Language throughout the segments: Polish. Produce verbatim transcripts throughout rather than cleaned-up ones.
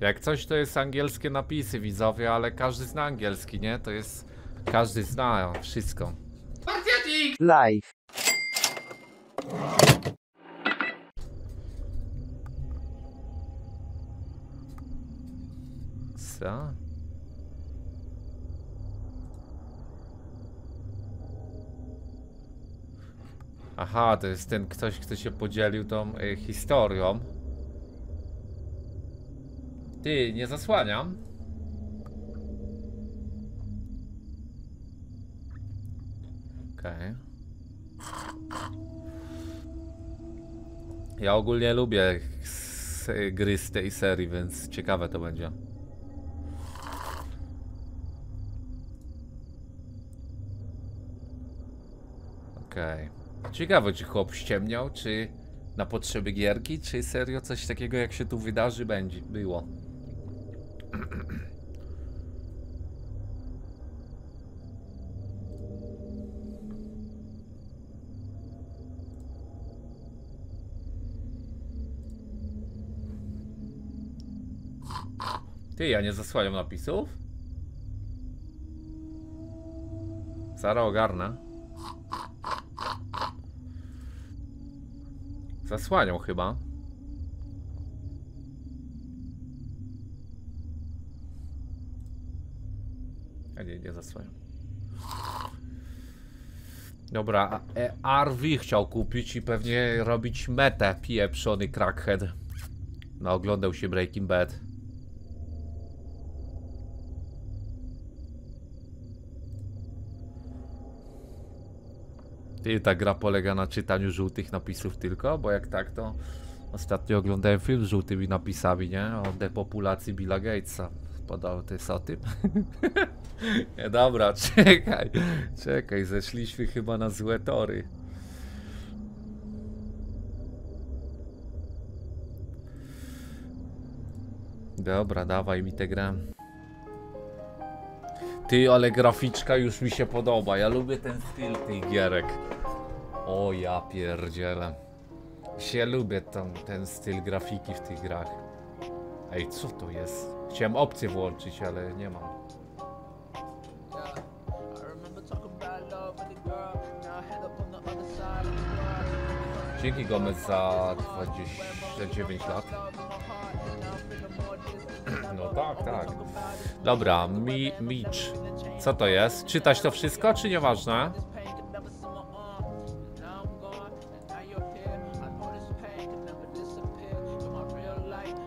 Jak coś, to jest angielskie napisy, widzowie, ale każdy zna angielski, nie? To jest... Każdy zna wszystko. Live. Co? Aha, to jest ten ktoś, kto się podzielił tą y, historią. Ty, nie zasłaniam. Okej. Ja ogólnie lubię gry z tej serii, więc ciekawe to będzie. Okej. Ciekawe, czy chłop ściemniał, czy na potrzeby gierki, czy serio coś takiego, jak się tu wydarzy, będzie było. Ty, ja nie zasłaniam napisów? Sara ogarna. Zasłaniał chyba. A nie, nie zasłaniam. Dobra, R V chciał kupić i pewnie robić metę, pieprzony crackhead. No, oglądał się Breaking Bad. Ty, ta gra polega na czytaniu żółtych napisów tylko, bo jak tak, to ostatnio oglądałem film z żółtymi napisami, nie? O depopulacji Billa Gatesa. Podał to jest o tym. Nie, dobra, czekaj, czekaj, zeszliśmy chyba na złe tory. Dobra, dawaj mi tę grę. Ty, ale graficzka już mi się podoba. Ja lubię ten styl tych gierek. O ja pierdzielę. Się lubię tam, ten styl grafiki w tych grach. Ej, co to jest? Chciałem opcję włączyć, ale nie mam. Dzięki Gomez za dwadzieścia dziewięć lat. No tak, tak. Dobra, mi, Mitch. Co to jest? Czytać to wszystko, czy nieważne?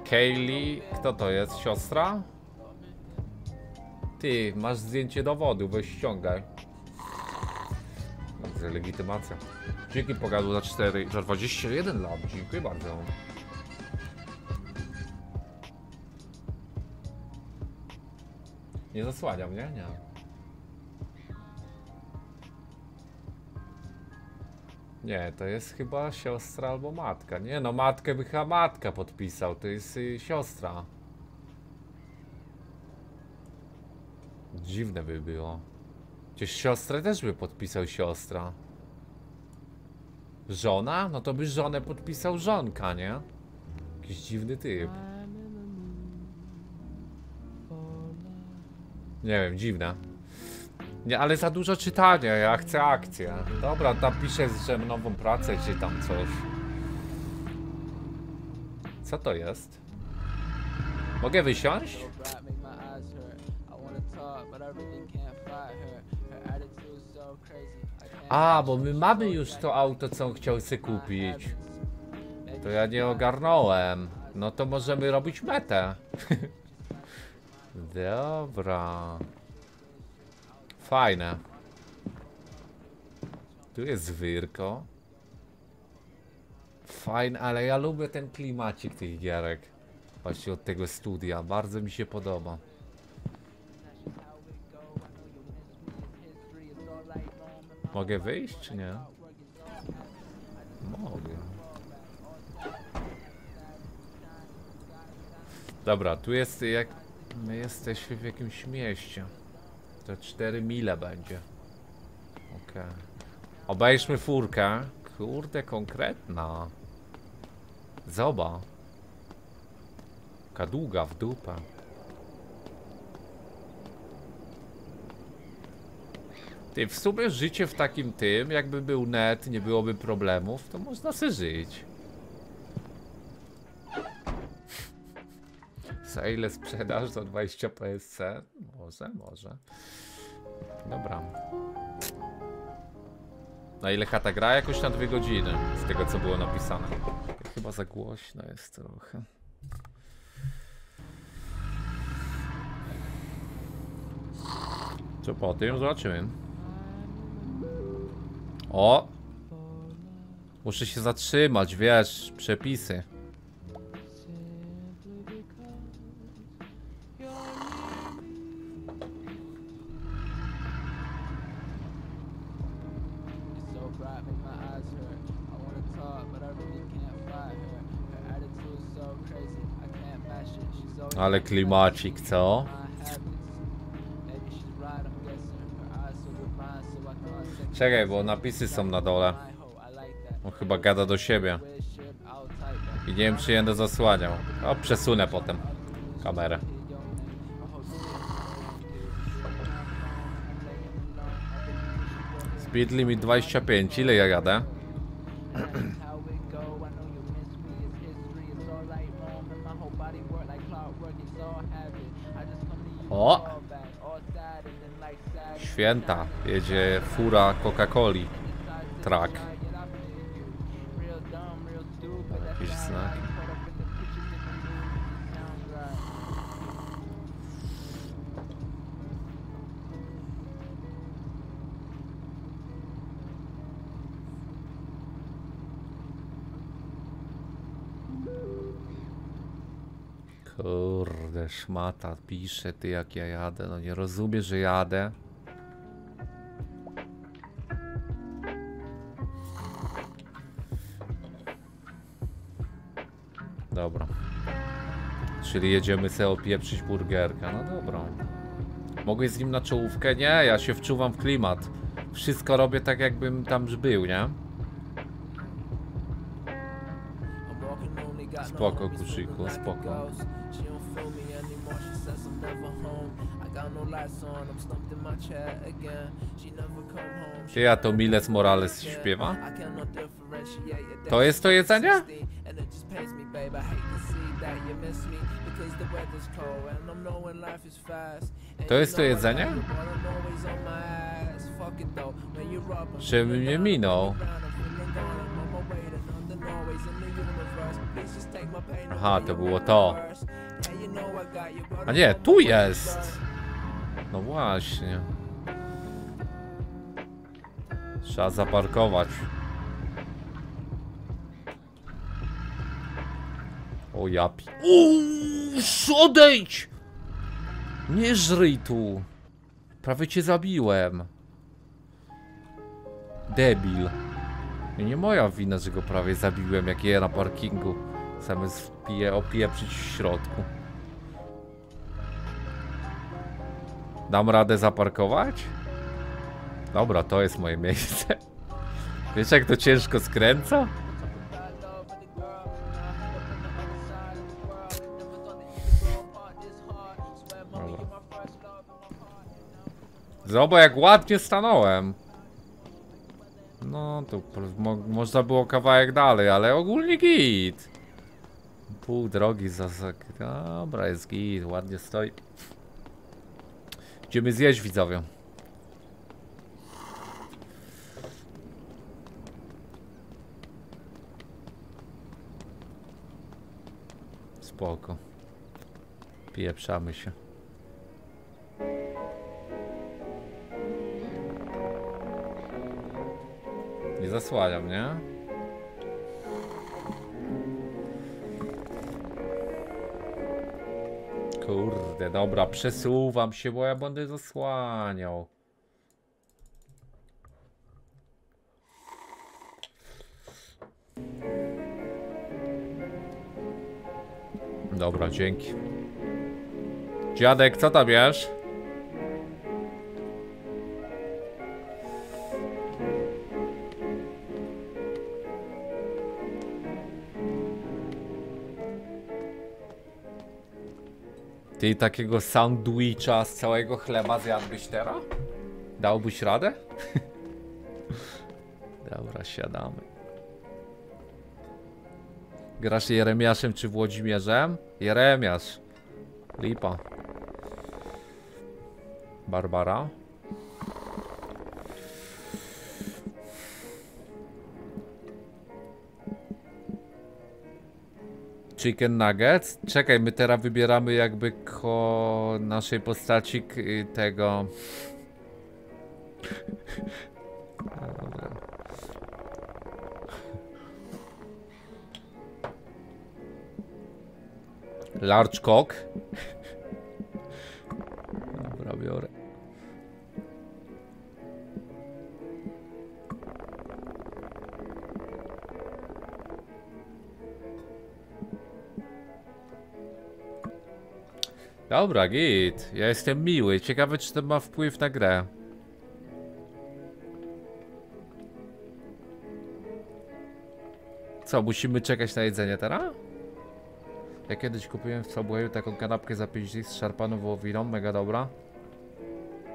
Kaylee, kto to jest? Siostra? Ty, masz zdjęcie dowodu, weź ściągaj. Legitymacja. Dzięki pogadł za cztery, za dwadzieścia jeden lat. Dziękuję bardzo. Nie zasłania mnie? Nie. Nie, to jest chyba siostra albo matka. Nie no, matkę by chyba matka podpisał, to jest y, siostra. Dziwne by było. Przecież siostrę też by podpisał siostra. Żona? No to by żonę podpisał żonka, nie? Jakiś dziwny typ. Nie wiem, dziwne. Nie, ale za dużo czytania, ja chcę akcję. Dobra, tam piszę, że nową pracę czy tam coś. Co to jest? Mogę wysiąść? A, bo my mamy już to auto, co on chciał sobie kupić. To ja nie ogarnąłem. No to możemy robić metę. Dobra. Fajne. Tu jest wyrko. Fajne, ale ja lubię ten klimacik tych gierek. Właśnie od tego studia. Bardzo mi się podoba. Mogę wyjść, czy nie? Mogę. Dobra, tu jest jak... My jesteśmy w jakimś mieście. To cztery mile będzie. Okej. Okay. Obejrzmy furkę. Kurde, konkretna. Zoba. Taka długa w dupę. Ty, w sumie życie w takim tym, jakby był net, nie byłoby problemów, to można sobie żyć. Za ile sprzedaż? Za dwadzieścia procent? Może, może. Dobra. Na ile chata gra? Jakoś na dwie godziny, z tego co było napisane. Chyba za głośno jest trochę. Co po tym? Zobaczymy. O! Muszę się zatrzymać, wiesz, przepisy. Ale klimacik, co? Czekaj, bo napisy są na dole. On chyba gada do siebie. I nie wiem, czy będę zasłaniał. O, przesunę potem kamerę. Speed limit dwadzieścia pięć. Ile ja jadę? O! Święta. Jedzie fura Coca-Coli. Truck. Jakiś znak. Kurde, szmata pisze, ty, jak ja jadę. No nie rozumie, że jadę. Dobra. Czyli jedziemy sobie opieprzyć burgerka. No dobra. Mogę z nim na czołówkę? Nie, ja się wczuwam w klimat. Wszystko robię tak, jakbym tam był, nie? Spoko, kuszyku, spoko. Czy a to Miles Morales śpiewa? To jest to jedzenie? To jest to jedzenie? Czy mnie minął? Aha, to było to. A nie, tu jest. No właśnie. Trzeba zaparkować. O japi. Uuu, odejdź! Nie żryj tu. Prawie cię zabiłem. Debil. I nie moja wina, że go prawie zabiłem, jak je na parkingu. Zamiast wpiję, opieprzyć w środku. Dam radę zaparkować? Dobra, to jest moje miejsce. Wiesz, jak to ciężko skręca? Dobra. Zobacz, jak ładnie stanąłem. No to mo można było kawałek dalej, ale ogólnie git. Pół drogi za, za... Dobra, jest git, ładnie stoi. Idziemy zjeść, widzowie. Spoko. Pieprzamy się. Nie zasłaniam, nie? Kurde, dobra, przesuwam się, bo ja będę zasłaniał. Dobra, dzięki. Dziadek, co tam jesz? Ty takiego sandwicha z całego chleba zjadłbyś teraz? Dałbyś radę? Dobra, siadamy. Grasz Jeremiaszem czy Włodzimierzem? Jeremiasz. Lipa. Barbara. Chicken nuggets. Czekaj, my teraz wybieramy jakby ko naszej postaci tego. Large cock. Dobra, biorę. Dobra, git. Ja jestem miły. Ciekawe, czy to ma wpływ na grę. Co, musimy czekać na jedzenie teraz? Ja kiedyś kupiłem w Subwayu taką kanapkę za pięć złotych z szarpaną wołowiną, mega dobra.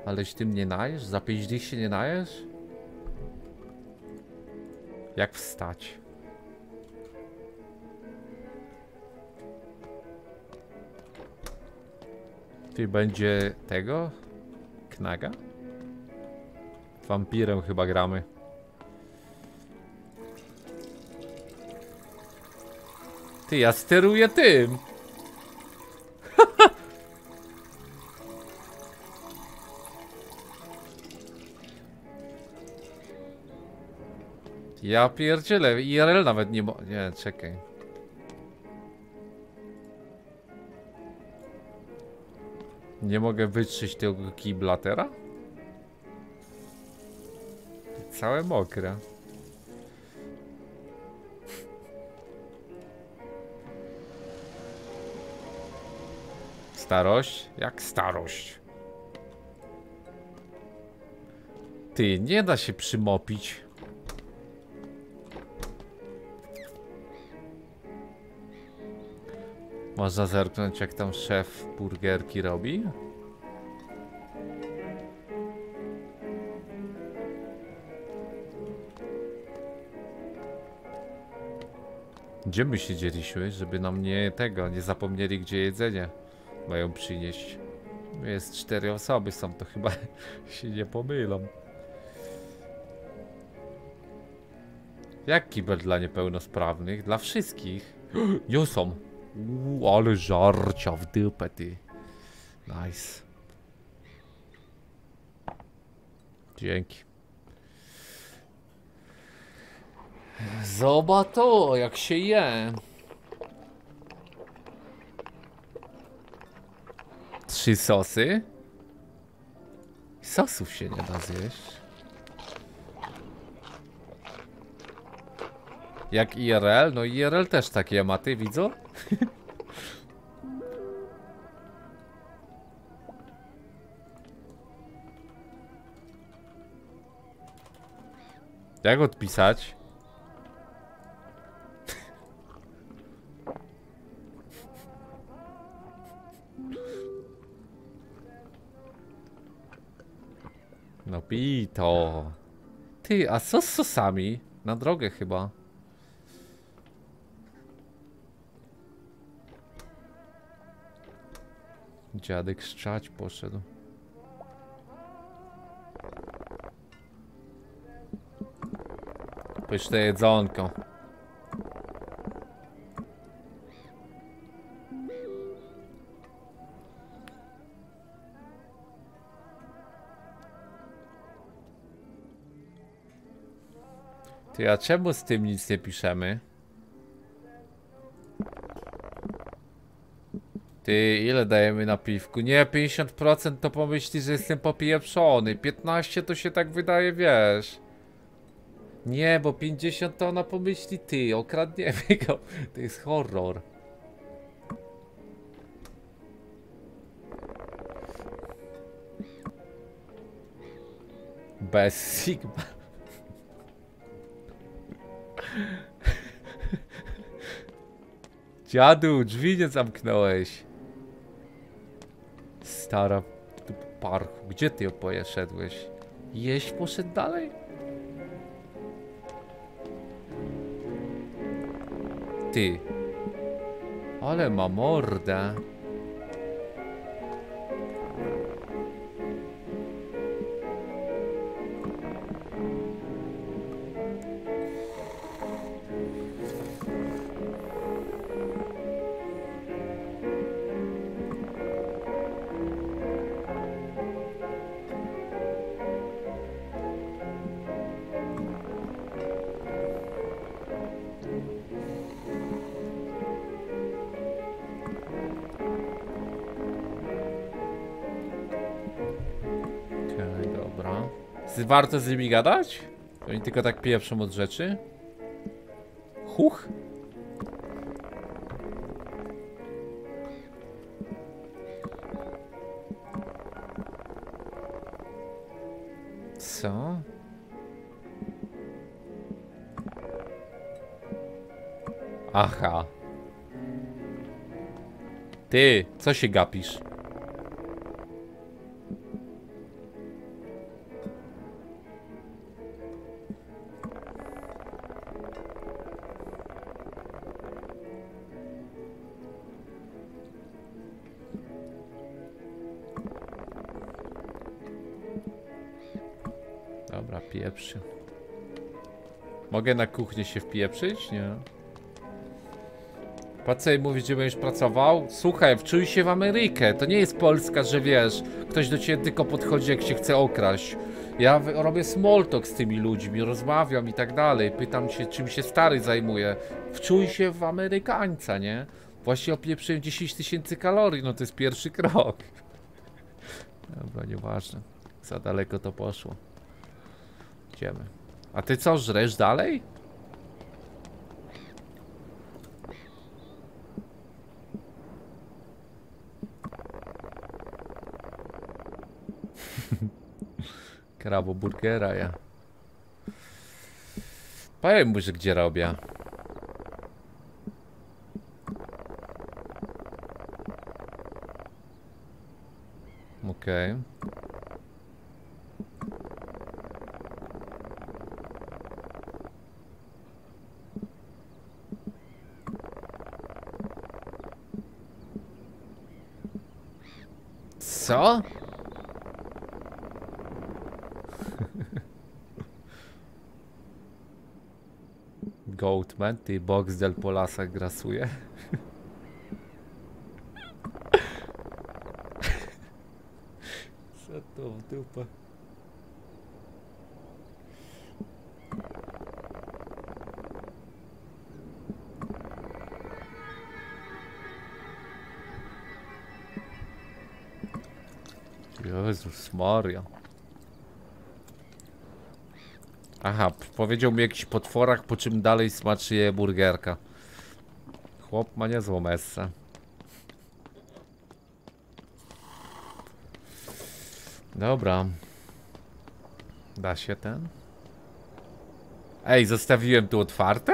Aleś tym nie najesz? Za pięć złotych się nie najesz? Jak wstać? Ty będzie tego? Knaga? Wampirem chyba gramy. Ty, ja steruję tym. Ja pierdzielę, I R L nawet nie mo... Nie, czekaj. Nie mogę wytrzeć tego kiblatera? Całe mokre. Starość? Jak starość? Ty, nie da się przymopić. Można zerknąć, jak tam szef burgerki robi? Gdzie my siedzieliśmy, żeby nam nie tego, nie zapomnieli, gdzie jedzenie mają przynieść. Jest cztery osoby, są to chyba się nie pomylą. Jak kibel dla niepełnosprawnych? Dla wszystkich. Nie są. Uuu, ale żarcia w dupę, ty. Nice. Dzięki. Zobacz to, jak się je. Trzy sosy. Sosów się nie da zjeść. Jak I R L? No I R L też takie ma, ty widzą? Jak odpisać? No pito. Ty, a co z sosami? Na drogę chyba. Dziadek szczać poszedł. Pyszne jedzonko. Ty, a czemu z tym nic nie piszemy? Ty, ile dajemy na piwku? Nie, pięćdziesiąt procent to pomyśli, że jestem popieprzony. piętnaście to się tak wydaje, wiesz. Nie, bo pięćdziesiąt to ona pomyśli, ty, okradniemy go. To jest horror. Bez Sigma. Dziadu, drzwi nie zamknąłeś. Stara ty parku, gdzie ty pojeszedłeś? Jeść poszedł dalej? Ty. Ale ma mordę. Warto z nimi gadać? To oni tylko tak pieprzą od rzeczy. Huch. Co? Aha. Ty, co się gapisz? Pieprzy. Mogę na kuchnię się wpieprzyć? Nie. Patrzę i mówi, gdzie będziesz pracował? Słuchaj, wczuj się w Amerykę. To nie jest Polska, że wiesz, ktoś do ciebie tylko podchodzi, jak się chce okraść. Ja robię small talk z tymi ludźmi, rozmawiam i tak dalej. Pytam się, czym się stary zajmuje. Wczuj się w Amerykańca, nie? Właśnie opieprzyłem dziesięć tysięcy kalorii, no to jest pierwszy krok. Dobra, nieważne. Za daleko to poszło. Idziemy. A ty co, żresz dalej? Krabo burgera ja. Powiem mu, że gdzie robię. Okej. Okay. Co? Goatman, ty Boxdel po lasach grasuje. Co to w dupę? Jezus Maria. Aha, powiedział mi jakiś potworach, po czym dalej smaczy je burgerka. Chłop ma niezłą messę. Dobra. Da się ten? Ej, zostawiłem tu otwarte?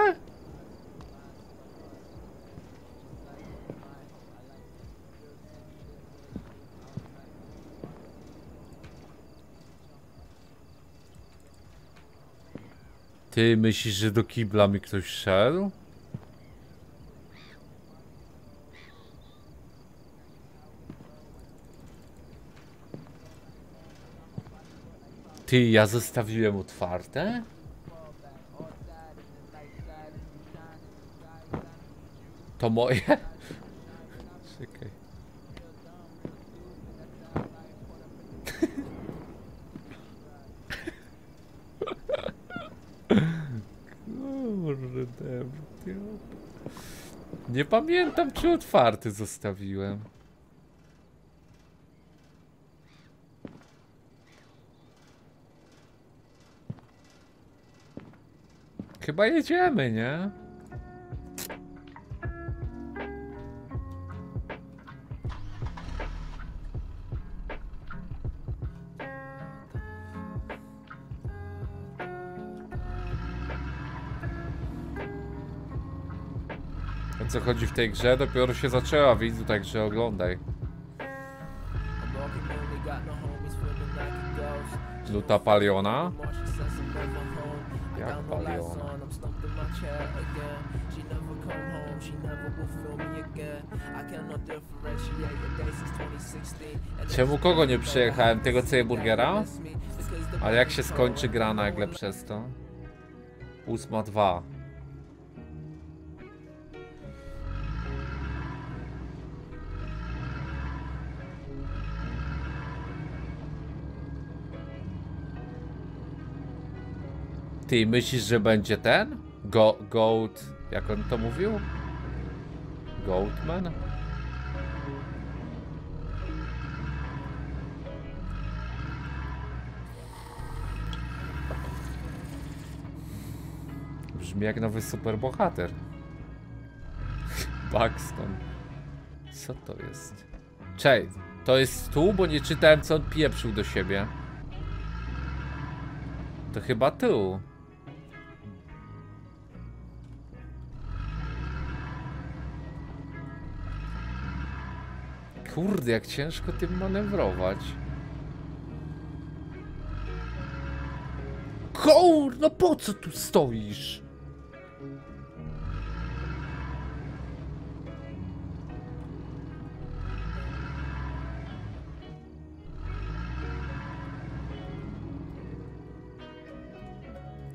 Ty myślisz, że do kibla mi ktoś szedł? Ty, ja zostawiłem otwarte? To moje? Czekaj. Nie pamiętam, czy otwarty zostawiłem. Chyba jedziemy, nie? Co chodzi w tej grze, dopiero się zaczęła, widzu, także oglądaj. Luta paliona? Jak paliona? Czemu kogo nie przyjechałem? Tego C burgera? Ale jak się skończy gra nagle przez to? ósma dwa. Ty myślisz, że będzie ten? Go, goat... Jak on to mówił? Goatman? Brzmi jak nowy superbohater. Buxton. Co to jest? Cześć, to jest tu, bo nie czytałem, co on pieprzył do siebie. To chyba tu. Kurde, jak ciężko tym manewrować. Kurde, no po co tu stoisz?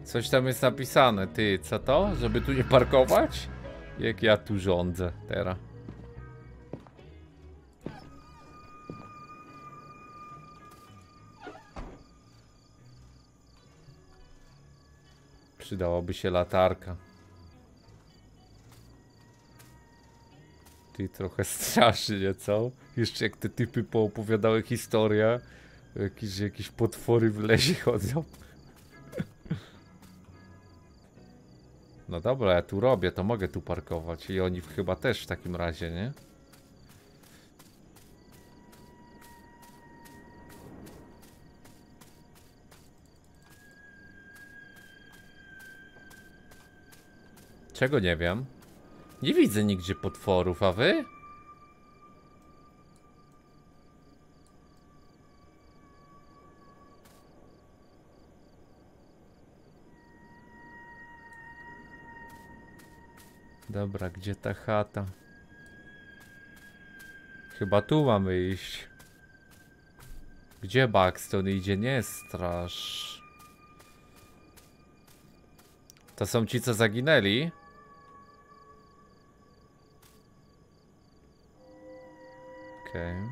Coś tam jest napisane, ty, co to? Żeby tu nie parkować? Jak ja tu rządzę teraz. Przydałaby się latarka. Ty, trochę strasznie, co? Jeszcze jak te typy poopowiadały historię, jakieś, jakieś potwory w lesie chodzą. No dobra, ja tu robię, to mogę tu parkować i oni chyba też w takim razie, nie? Czego nie wiem? Nie widzę nigdzie potworów, a wy? Dobra, gdzie ta chata? Chyba tu mamy iść. Gdzie Buxton idzie? Nie strasz. To są ci, co zaginęli? Okej. Okay.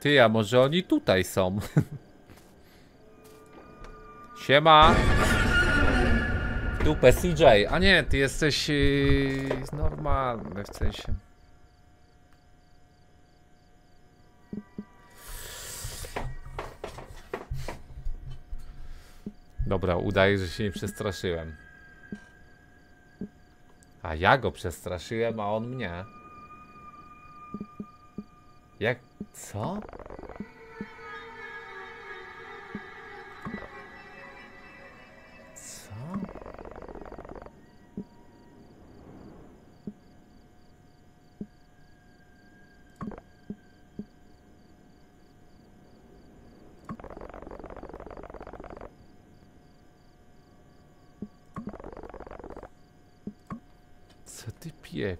Ty, a może oni tutaj są? Siema! Dupę C J. A nie, ty jesteś yy, normalny w sensie. Dobra, udaję, że się nie przestraszyłem. A ja go przestraszyłem, a on mnie. Jak? Co?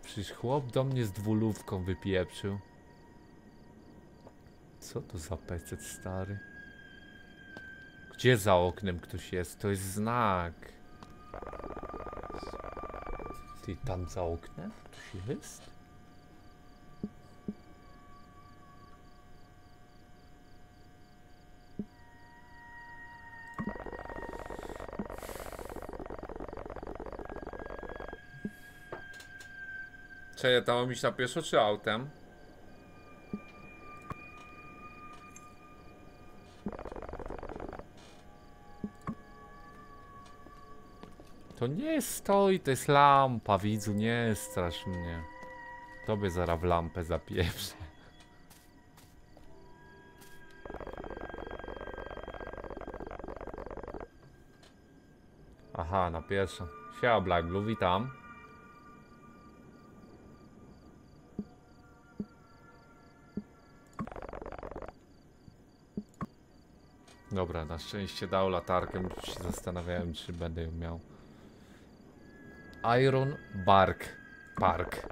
Przecież chłop do mnie z dwulówką wypieprzył. Co to za pecet stary? Gdzie za oknem ktoś jest? To jest znak. Ty, tam za oknem ktoś jest? Czy ja tam mam iść na pieszo, czy autem? To nie stoi, to jest lampa, widzu, nie strasz mnie. Tobie zaraz w lampę zapieprzę. Aha, na pieszo. Siema Black Blue, witam. Dobra, na szczęście dał latarkę, bo się zastanawiałem, czy będę ją miał. Ironbark Park.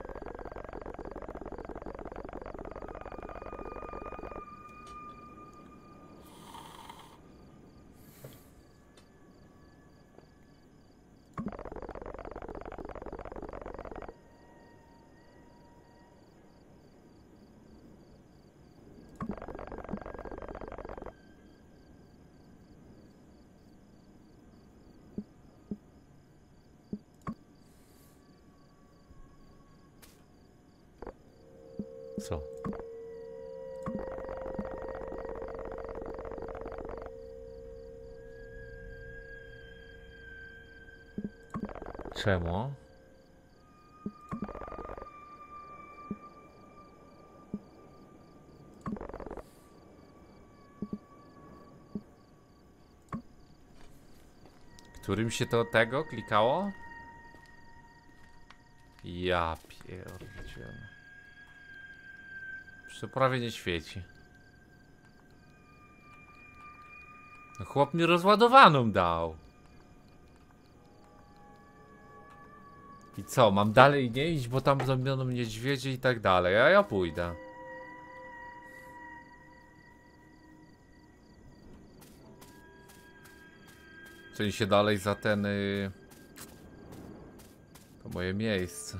Co? Czemu? Którym się to tego klikało? Ja pierdzielę. To prawie nie świeci. No chłop mi rozładowaną dał. I co, mam dalej nie iść, bo tam zrobiono niedźwiedzie i tak dalej, a ja pójdę. Czyli się dalej za ten... Yy, to moje miejsce.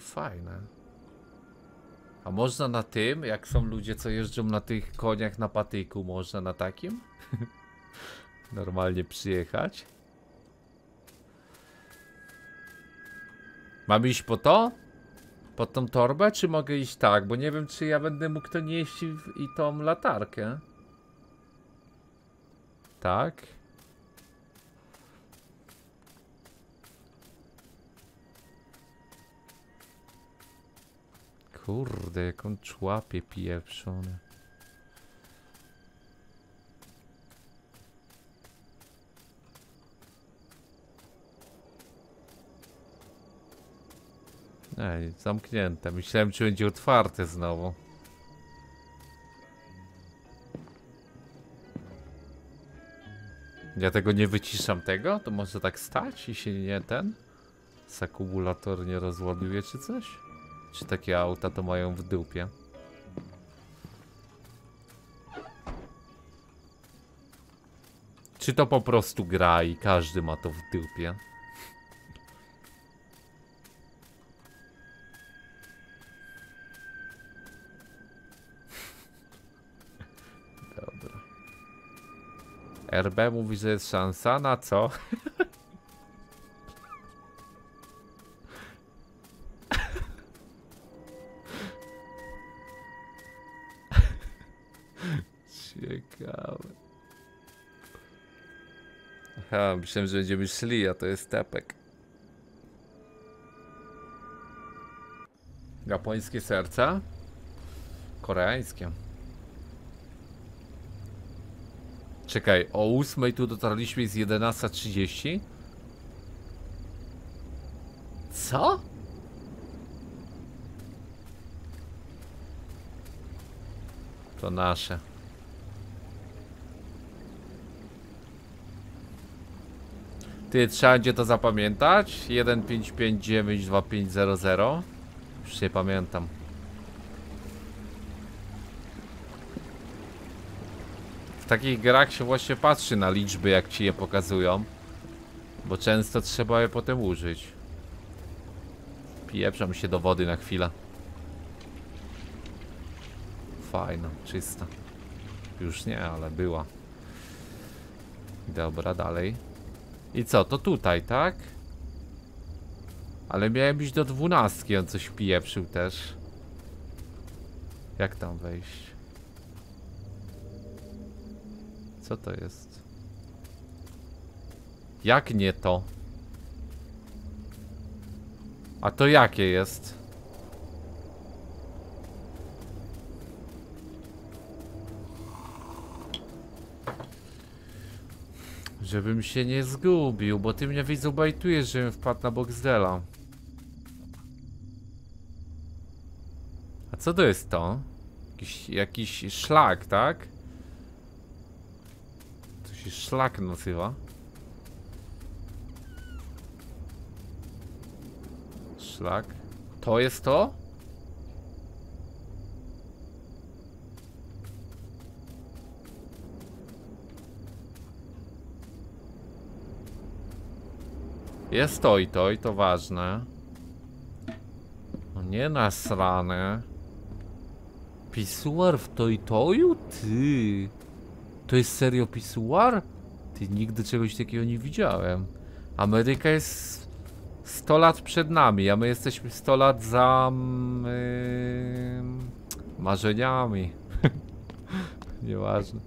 Fajne. A można na tym, jak są ludzie, co jeżdżą na tych koniach na patyku, można na takim? Normalnie przyjechać. Mam iść po to? Po tą torbę? Czy mogę iść tak? Bo nie wiem, czy ja będę mógł to nieść i tą latarkę. Tak. Kurde, jak on człapie pieprzony. Ej, zamknięte. Myślałem, czy będzie otwarte znowu. Ja tego nie wyciszam tego? To może tak stać i się nie ten? Z akumulator nie rozładuje czy coś? Czy takie auta to mają w dupie? Czy to po prostu gra i każdy ma to w dupie? Dobra. R B mówi, że jest szansa na co? Aha, myślałem, że będziemy szli, a to jest tepek. Japońskie serca? Koreańskie. Czekaj, o ósmej tu dotarliśmy, jest jedenasta trzydzieści? Co? To nasze. Ty, trzeba będzie to zapamiętać? jeden pięć pięć dziewięć dwa pięć zero zero. Już nie pamiętam. W takich grach się właśnie patrzy na liczby, jak ci je pokazują. Bo często trzeba je potem użyć. Pieprzam się do wody na chwilę. Fajna, czysta. Już nie, ale była. Dobra, dalej. I co, to tutaj, tak? Ale miałem iść do dwunastki, on coś pieprzył też. Jak tam wejść? Co to jest? Jak nie to? A to jakie jest? Żebym się nie zgubił, bo ty mnie widzu bajtujesz, żebym wpadł na Boxdela. A co to jest to? Jakiś, jakiś szlak, tak? To się szlak nazywa. Szlak. To jest to? Jest to i to, i to ważne. No nie nasrane. Pisuar w to i toju? Ty. To jest serio pisuar? Ty, nigdy czegoś takiego nie widziałem. Ameryka jest sto lat przed nami, a my jesteśmy sto lat za... Yy, marzeniami. Nieważne.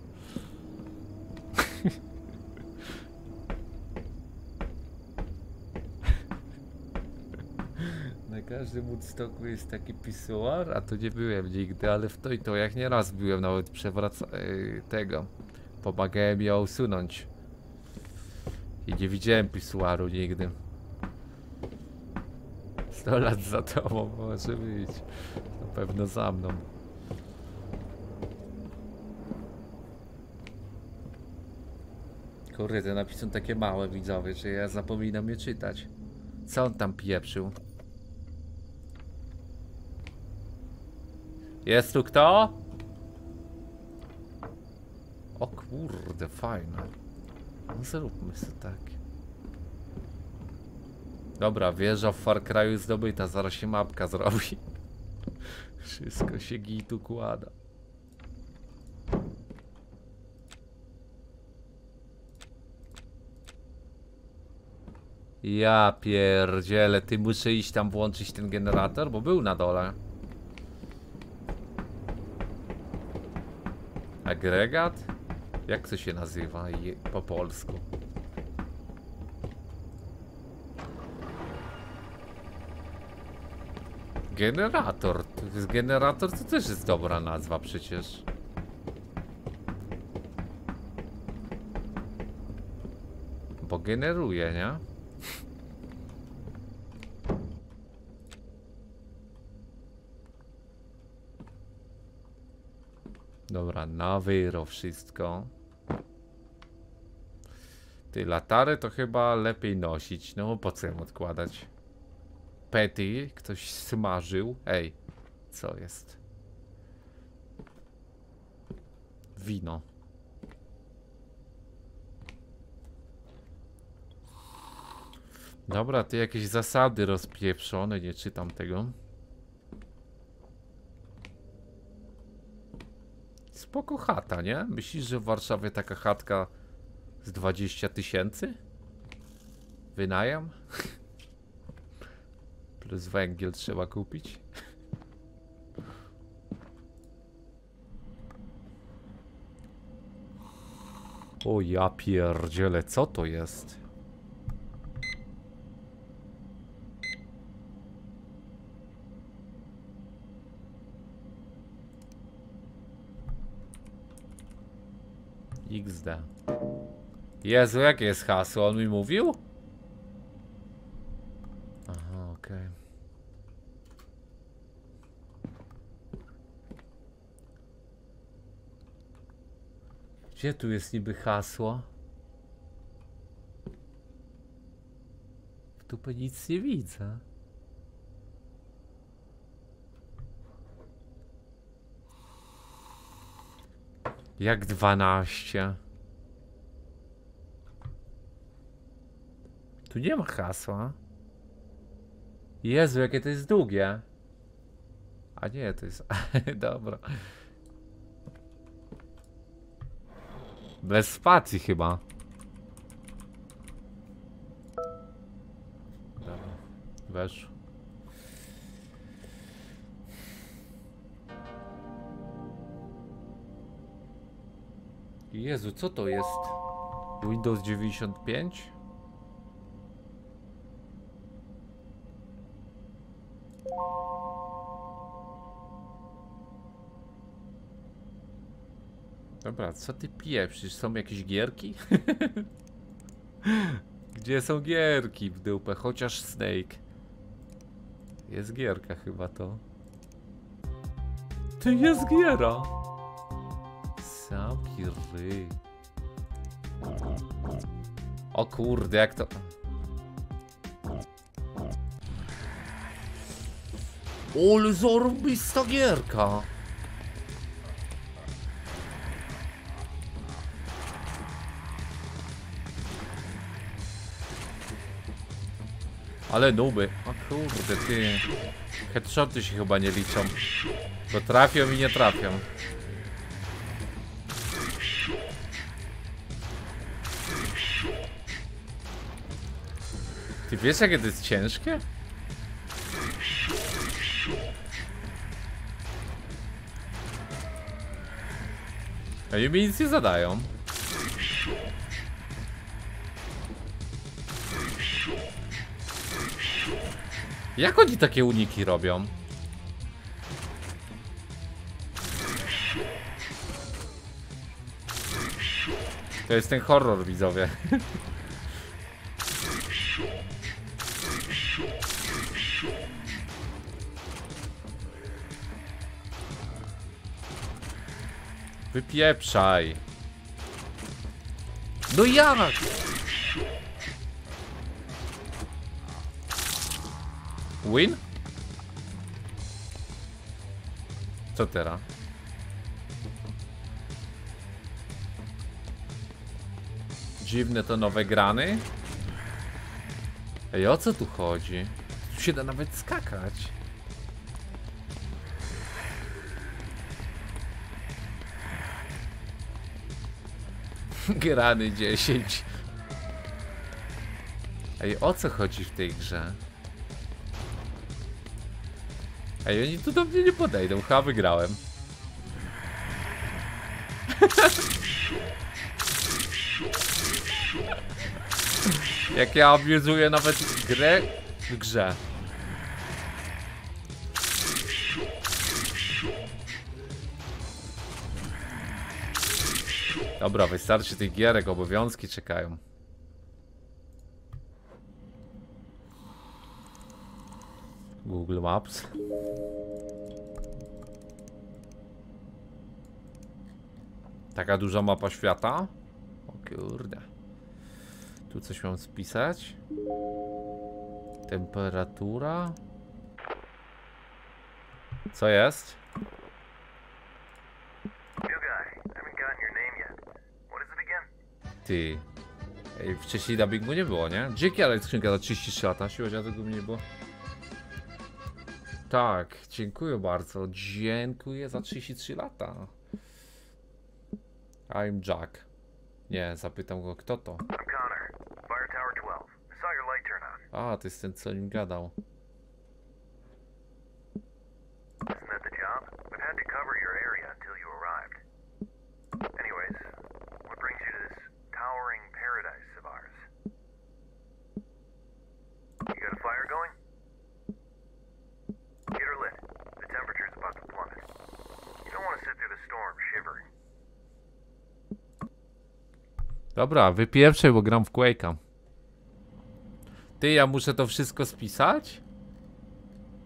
W każdym Woodstocku jest taki pisuar, a to nie byłem nigdy, ale w to i to jak nieraz byłem, nawet przewraca tego. Pomagałem ją usunąć. I nie widziałem pisuaru nigdy. Sto lat za tobą może być. Na pewno za mną. Kurde, te napisy są takie małe, widzowie, że ja zapominam je czytać. Co on tam pieprzył? Jest tu kto? O kurde, fajne. No zróbmy sobie tak. Dobra, wieża w Far Cry'u zdobyta, zaraz się mapka zrobi. Wszystko się git układa. Ja pierdzielę, ty muszę iść tam włączyć ten generator, bo był na dole. Agregat? Jak to się nazywa Je po polsku? Generator. Generator to też jest dobra nazwa przecież. Bo generuje, nie? Dobra, na wyro wszystko. Ty, latary to chyba lepiej nosić. No, po co ją odkładać? Pety, ktoś smażył. Ej, co jest? Wino. Dobra, ty jakieś zasady rozpieprzone, nie czytam tego. Spoko chata, nie? Myślisz, że w Warszawie taka chatka z dwadzieścia tysięcy? Wynajam? Plus węgiel trzeba kupić. O ja pierdzielę, co to jest? iks de. Jezu, jakie jest hasło? On mi mówił? Aha, okej. Okay. Gdzie tu jest niby hasło? W dupę nic nie widzę. Jak dwanaście? Tu nie ma hasła. Jezu, jakie to jest długie. A nie, to jest... Dobra. Bez spacji chyba. Dobra. Weszło. Jezu, co to jest? Windows dziewięćdziesiąt pięć? Dobra, co ty pieprzysz? Są jakieś gierki? Gdzie są gierki w dupę? Chociaż Snake. Jest gierka chyba to. Ty jest giera! Sam kirry. O kurde, jak to... Ol zorbista gierka! Ale nuby. O kurde, ty. Headshoty się chyba nie liczą. Bo trafią i nie trafią. Ty wiesz, jakie to jest ciężkie? A oni mi nic nie zadają. Jak oni takie uniki robią? To jest ten horror, widzowie. Wypieprzaj. No jak? Win? Co teraz? Dziwne to nowe grany? Ej, o co tu chodzi? Tu się da nawet skakać. Grany dziesięć. Ej, o co chodzi w tej grze? Ej, oni tu do mnie nie podejdą, chyba wygrałem. Jak ja obiecuję nawet grę w grze. Dobra, wystarczy tych gierek, obowiązki czekają. Google Maps. Taka duża mapa świata? O kurde. Tu coś mam spisać. Temperatura. Co jest? Ty. Ej, wcześniej dubbingu nie było, nie? Dzięki, ale skrzynka za trzydzieści trzy lata. Siła się tego nie było. Tak, dziękuję bardzo. Dziękuję za trzydzieści trzy lata. I'm Jack. Nie, zapytam go, kto to? A, to jest ten, co nim gadał. Dobra, wypieprzaj, bo gram w Quake'a. Ty, ja muszę to wszystko spisać?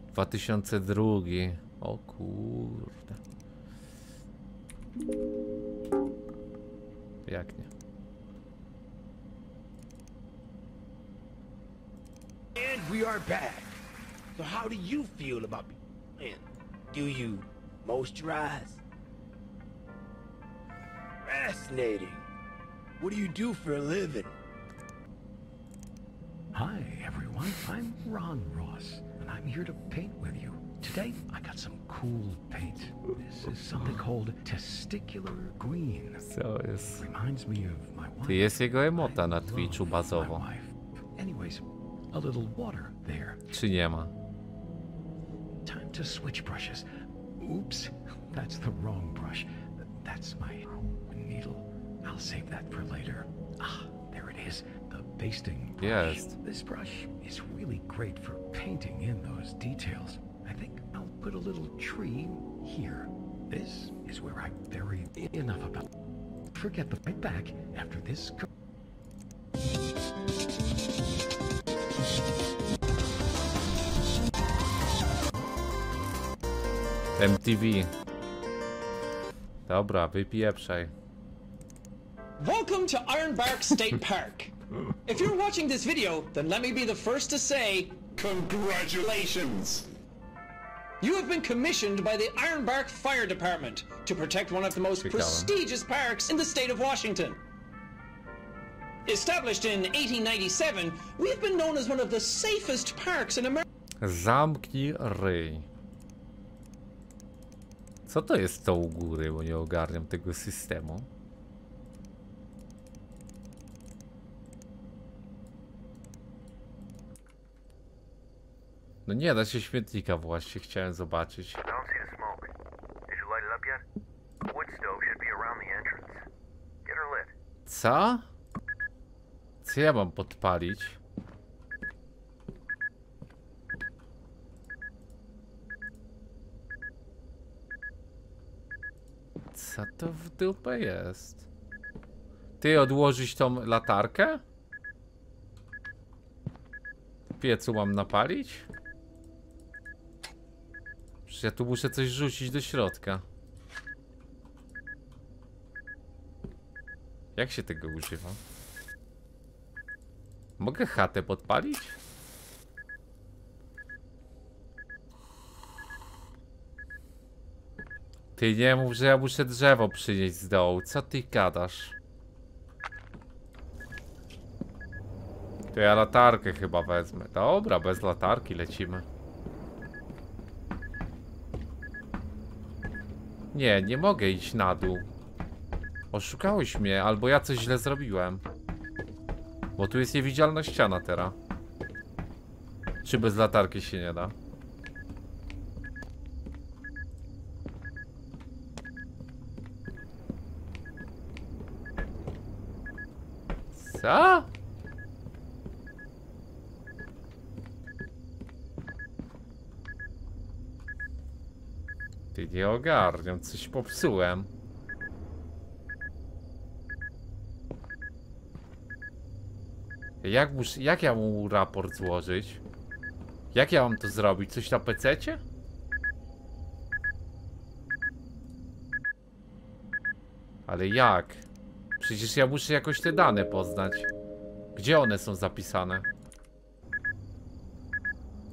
dwa tysiące drugi. O kurde. Jak nie? And we are back. So how do you feel about me? Do you moisturize? Fascinating. What do you do for a living? Hi everyone, I'm Ron Ross, and I'm here to paint with you. Today I got some cool paint. This is something called testicular green. So yes. Reminds me of my wife. To jest jego emota na Twitchu bazowo. Anyways, a little water there. Czy nie ma? Time to switch brushes. Oops, that's the wrong brush. That's my needle. I'll save that for later. Ah, there it is, the basting brush. Yes. This brush is really great for painting in those details. I think I'll put a little tree here. This is where I bury enough about. Forget the right back after this. M T V. Dobra, wypieprzaj. Welcome to Ironbark State Park. If you're watching this video, then let me be the first to say, congratulations! You have been commissioned by the Ironbark Fire Department to protect one of the most prestigious parks in the state of Washington. Established in eighteen ninety-seven, we've been known as one of the safest parks in America. Zamknij ryj. Co to jest to u góry, bo nie ogarniam tego systemu. No nie da się śmietnika właśnie, chciałem zobaczyć. Co? Co ja mam podpalić? Co to w dupę jest? Ty odłożyć tą latarkę? W piecu mam napalić? Ja tu muszę coś rzucić do środka. Jak się tego używa? Mogę chatę podpalić? Ty nie mów, że ja muszę drzewo przynieść z dołu. Co ty gadasz? To ja latarkę chyba wezmę. Dobra, bez latarki lecimy. Nie, nie mogę iść na dół. Oszukałeś mnie, albo ja coś źle zrobiłem. Bo tu jest niewidzialna ściana teraz. Czy bez latarki się nie da? Co? Ty nie ogarniam, coś popsułem. Jak, muszę, jak ja mu raport złożyć? Jak ja mam to zrobić? Coś na pececie? Ale jak? Przecież ja muszę jakoś te dane poznać. Gdzie one są zapisane?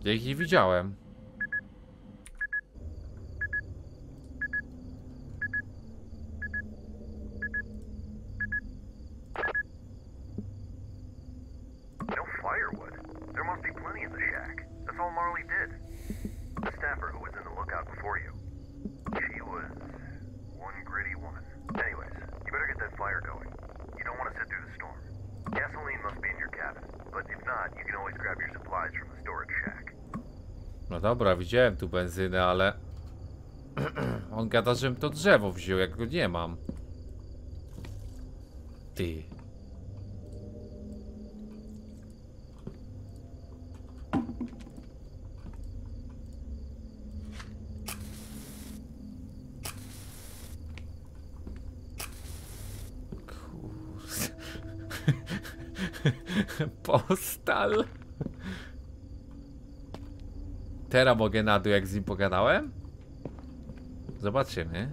Ja ich nie widziałem. No dobra, widziałem tu benzynę, ale on gada, żebym to drzewo wziął, jak go nie mam. Ty. Postal. Teraz mogę na dół, jak z nim pogadałem? Zobaczymy.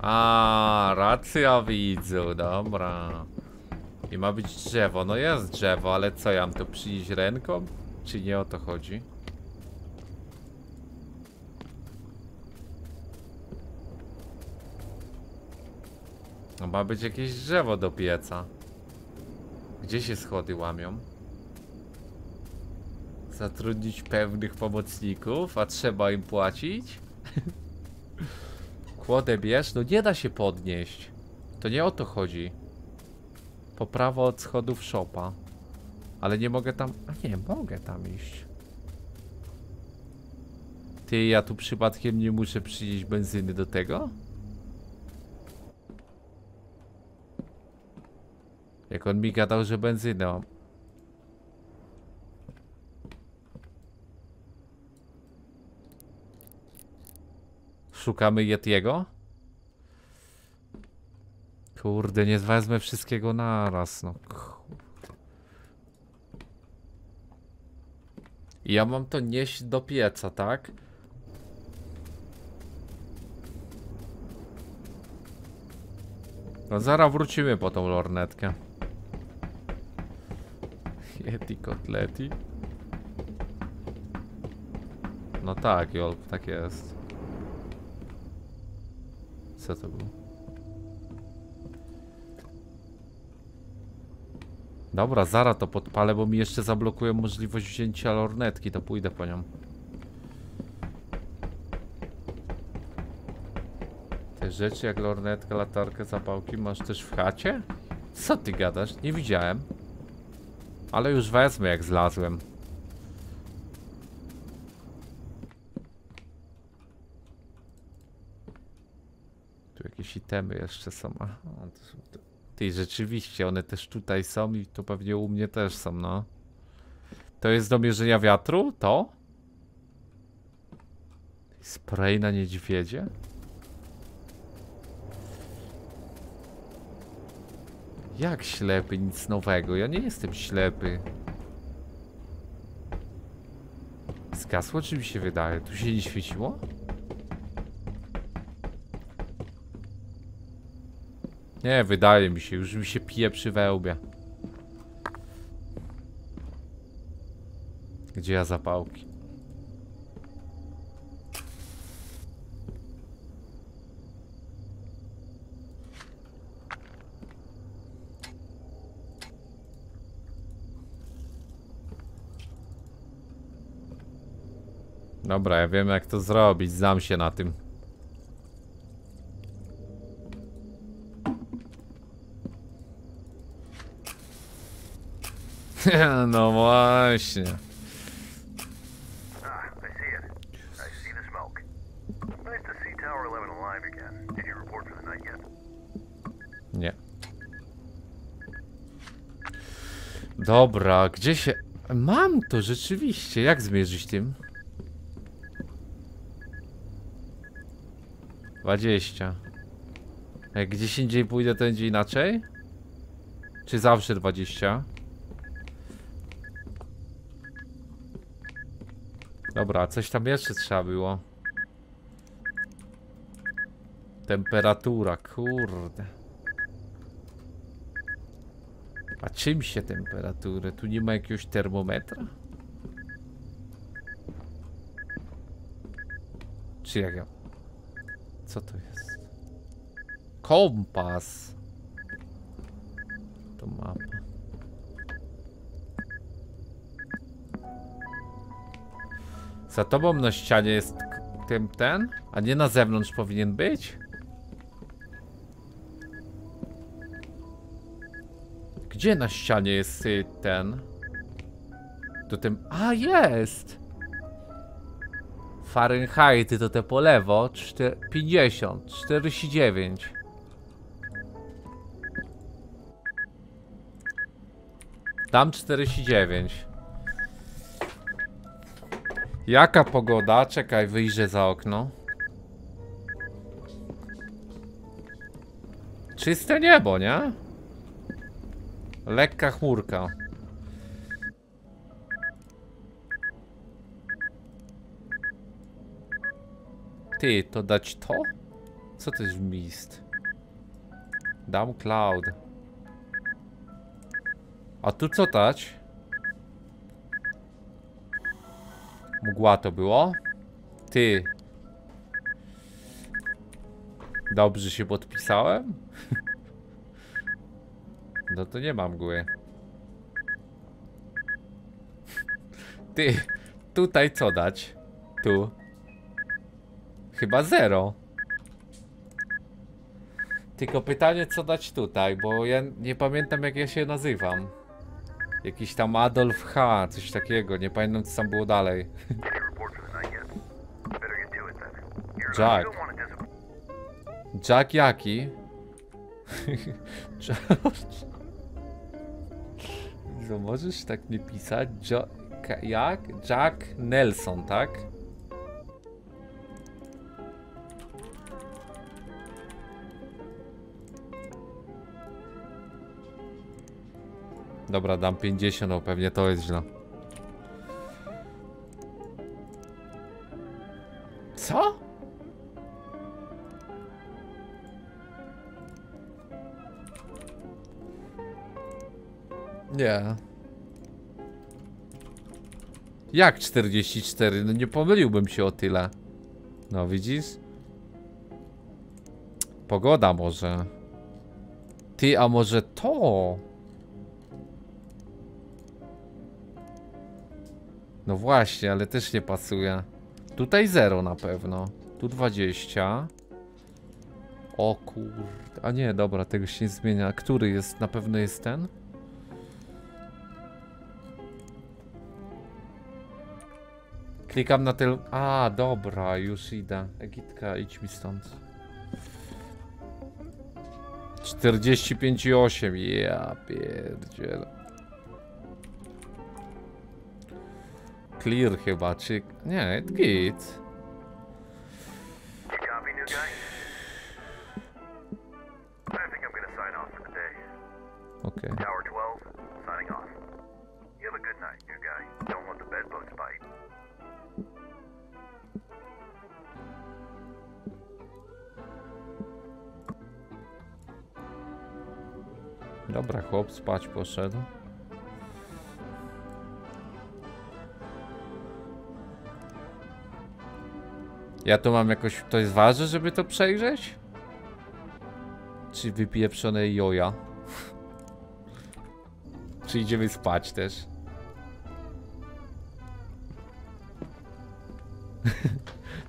A, racja widzu, dobra. I ma być drzewo, no jest drzewo, ale co, ja mam to przynieść ręką? Czy nie o to chodzi? No ma być jakieś drzewo do pieca. Gdzie się schody łamią? Zatrudnić pewnych pomocników, a trzeba im płacić? Kłodę bierz? No nie da się podnieść. To nie o to chodzi. Po prawo od schodów szopa. Ale nie mogę tam... A nie, mogę tam iść. Ty, ja tu przypadkiem nie muszę przynieść benzyny do tego? Jak on mi gadał, że benzynę mam. Szukamy Yetiego? Kurde, nie wezmę wszystkiego naraz, no kurde. Ja mam to nieść do pieca, tak? No zaraz wrócimy po tą lornetkę. Yeti kotleti. No tak, Jolp, tak jest. Co to było? Dobra, zaraz to podpalę, bo mi jeszcze zablokują możliwość wzięcia lornetki, to pójdę po nią. Te rzeczy jak lornetka, latarkę, zapałki masz też w chacie? Co ty gadasz? Nie widziałem. Ale już wezmę, jak zlazłem. Tu jakieś itemy jeszcze są. Aha, to są te... Ty, rzeczywiście, one też tutaj są i to pewnie u mnie też są, no. To jest do mierzenia wiatru? To? Spray na niedźwiedzie? Jak ślepy? Nic nowego. Ja nie jestem ślepy. Zgasło, czy mi się wydaje? Tu się nie świeciło? Nie, wydaje mi się. Już mi się pieprzy we łbie. Gdzie ja zapałki? Dobra, ja wiem jak to zrobić, znam się na tym. No właśnie. Nie. Dobra, gdzie się... Mam to rzeczywiście, jak zmierzyć tym? dwadzieścia. Jak gdzieś indziej pójdę, to będzie inaczej? Czy zawsze dwadzieścia? Dobra, coś tam jeszcze trzeba było. Temperatura, kurde. A czym się temperaturę? Tu nie ma jakiegoś termometra? Czy jak ja? Co to jest? Kompas. To mapa. Za tobą na ścianie jest tym ten, a nie na zewnątrz powinien być? Gdzie na ścianie jest ten? To tym... A, jest! Fahrenheity to te po lewo, pięćdziesiąt, czterdzieści dziewięć. Tam czterdzieści dziewięć. Jaka pogoda? Czekaj, wyjrzę za okno. Czyste niebo, nie? Lekka chmurka. Ty, to dać to? Co to jest w mist? Dam cloud. A tu co dać? Mgła to było? Ty. Dobrze się podpisałem? No to nie mam mgły. Ty, tutaj co dać? Tu. Chyba zero. Tylko pytanie, co dać tutaj, bo ja nie pamiętam jak ja się nazywam. Jakiś tam Adolf H, coś takiego, nie pamiętam co tam było dalej. Jack. Jack jaki? No możesz tak nie pisać? Jack, jak? Jack Nelson, tak? Dobra, dam pięćdziesiąt, no pewnie to jest źle. Co? Nie. Jak czterdzieści cztery? No nie pomyliłbym się o tyle. No widzisz? Pogoda może. Ty, a może to? No właśnie, ale też nie pasuje. Tutaj zero na pewno. Tu dwadzieścia. O kurde. A nie, dobra, tego się nie zmienia. Który jest? Na pewno jest ten? Klikam na tyl... A, dobra, już idę. Egitka, idź mi stąd. czterdzieści pięć i osiem. Ja pierdziel. Clear chyba, czy... Nie, git. Okej. Okay. Dobra, chłop spać poszedł. Ja tu mam jakoś... Ktoś waży, żeby to przejrzeć? Czy wypieprzone joja? Czy idziemy spać też?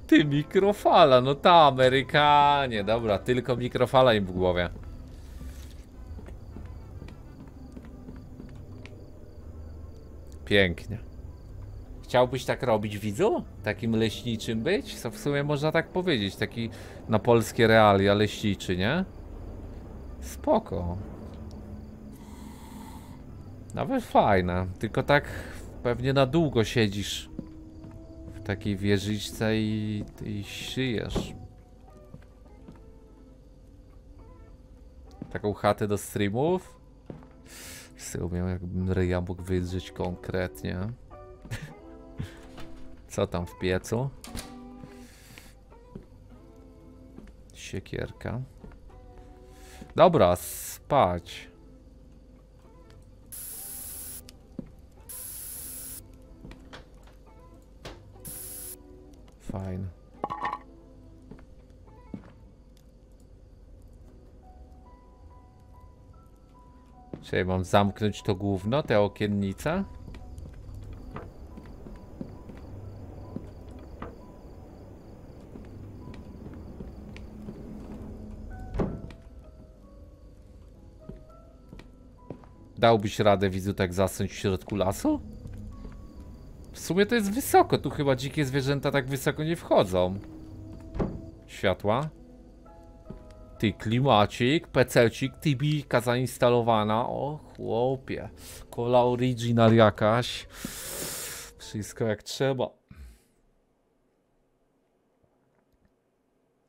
Ty, mikrofala, no ta Amerykanie. Dobra, tylko mikrofala im w głowie. Pięknie. Chciałbyś tak robić, widzu? Takim leśniczym być? Co w sumie można tak powiedzieć, taki na polskie realia leśniczy, nie? Spoko. Nawet fajne, tylko tak pewnie na długo siedzisz w takiej wieżyczce i, i szyjesz. Taką chatę do streamów? W sumie jakbym ryja mógł wydrzeć konkretnie. Co tam w piecu? Siekierka. Dobra, spać. Fajne. Czyli mam zamknąć to gówno, te okiennice? Dałbyś radę, widzu, tak zasnąć w środku lasu? W sumie to jest wysoko, tu chyba dzikie zwierzęta tak wysoko nie wchodzą. Światła. Ty, klimacik, pececik, tibika zainstalowana. O chłopie, kola original jakaś. Wszystko jak trzeba.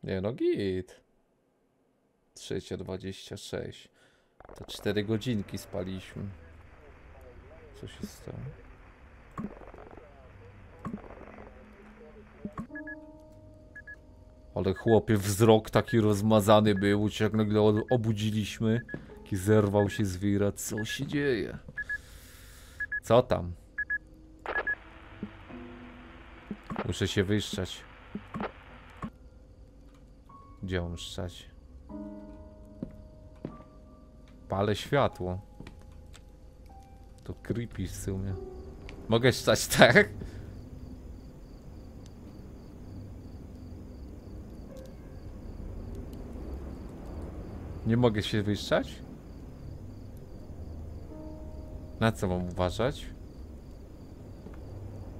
Nie no, git. trzecia dwadzieścia sześć. To cztery godzinki spaliśmy. Co się stało? Ale chłopie, wzrok taki rozmazany był, czy jak nagle obudziliśmy. Taki zerwał się zwira, co się dzieje? Co tam? Muszę się wyszczać. Gdzie on szczać? Palę światło. To creepy w sumie. Mogę szczać tak? Nie mogę się wyszczać? Na co mam uważać?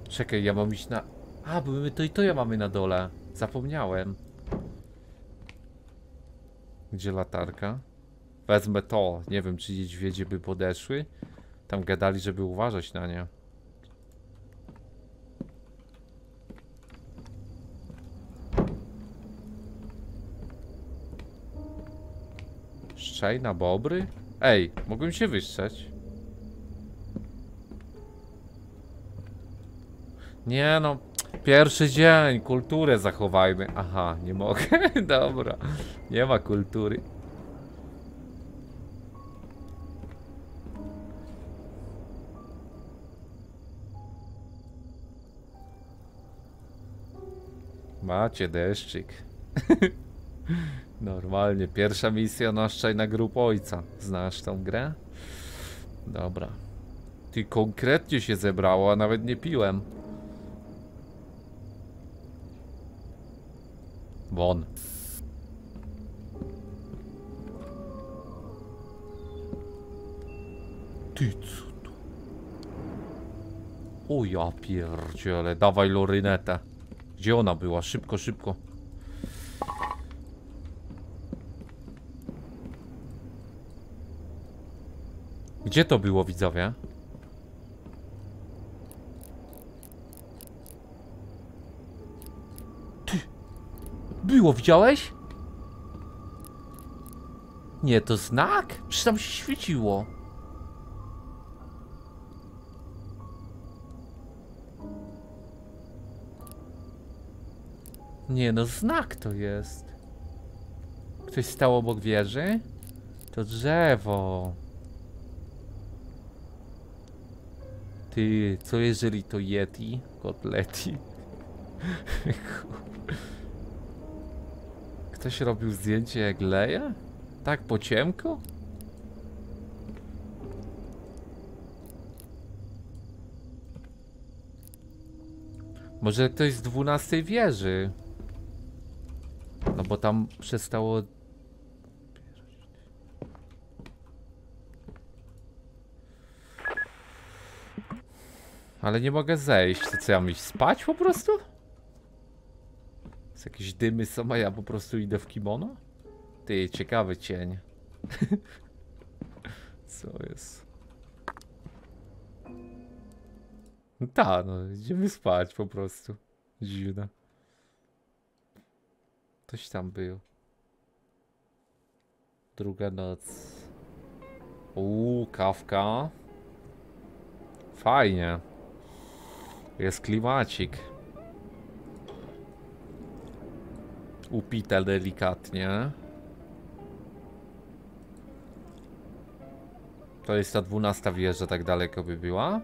Czekaj, ja mam iść na... A, bo my to i to ja mamy na dole. Zapomniałem. Gdzie latarka? Wezmę to. Nie wiem, czy niedźwiedzie by podeszły. Tam gadali, żeby uważać na nie. Na bobry? Ej, mogłem się wyszczać. Nie no, pierwszy dzień, kulturę zachowajmy. Aha, nie mogę, dobra. Nie ma kultury. Macie deszczyk. Normalnie, pierwsza misja naszczaj na grup ojca. Znasz tą grę? Dobra. Ty, konkretnie się zebrało, a nawet nie piłem. Won. Ty co tu? O ja pierdziele, dawaj lorynetę. Gdzie ona była? Szybko, szybko. Gdzie to było, widzowie? Ty! Było, widziałeś? Nie, to znak? Przecież tam się świeciło. Nie, no znak to jest. Ktoś stał obok wieży? To drzewo. Ty, co jeżeli to Yeti? Kotleti. Ktoś robił zdjęcie jak leje? Tak po ciemku? Może ktoś z dwunastej wieży? No bo tam przestało... Ale nie mogę zejść, to co ja mam iść spać po prostu? Z jakieś dymy są, a ja po prostu idę w kimono? Ty, ciekawy cień. Co jest? No ta, no idziemy spać po prostu. Dziwne. Ktoś tam był. Druga noc. Uuu, kawka. Fajnie. Jest klimacik. Upite delikatnie. To jest ta dwunasta wieża, tak daleko by była.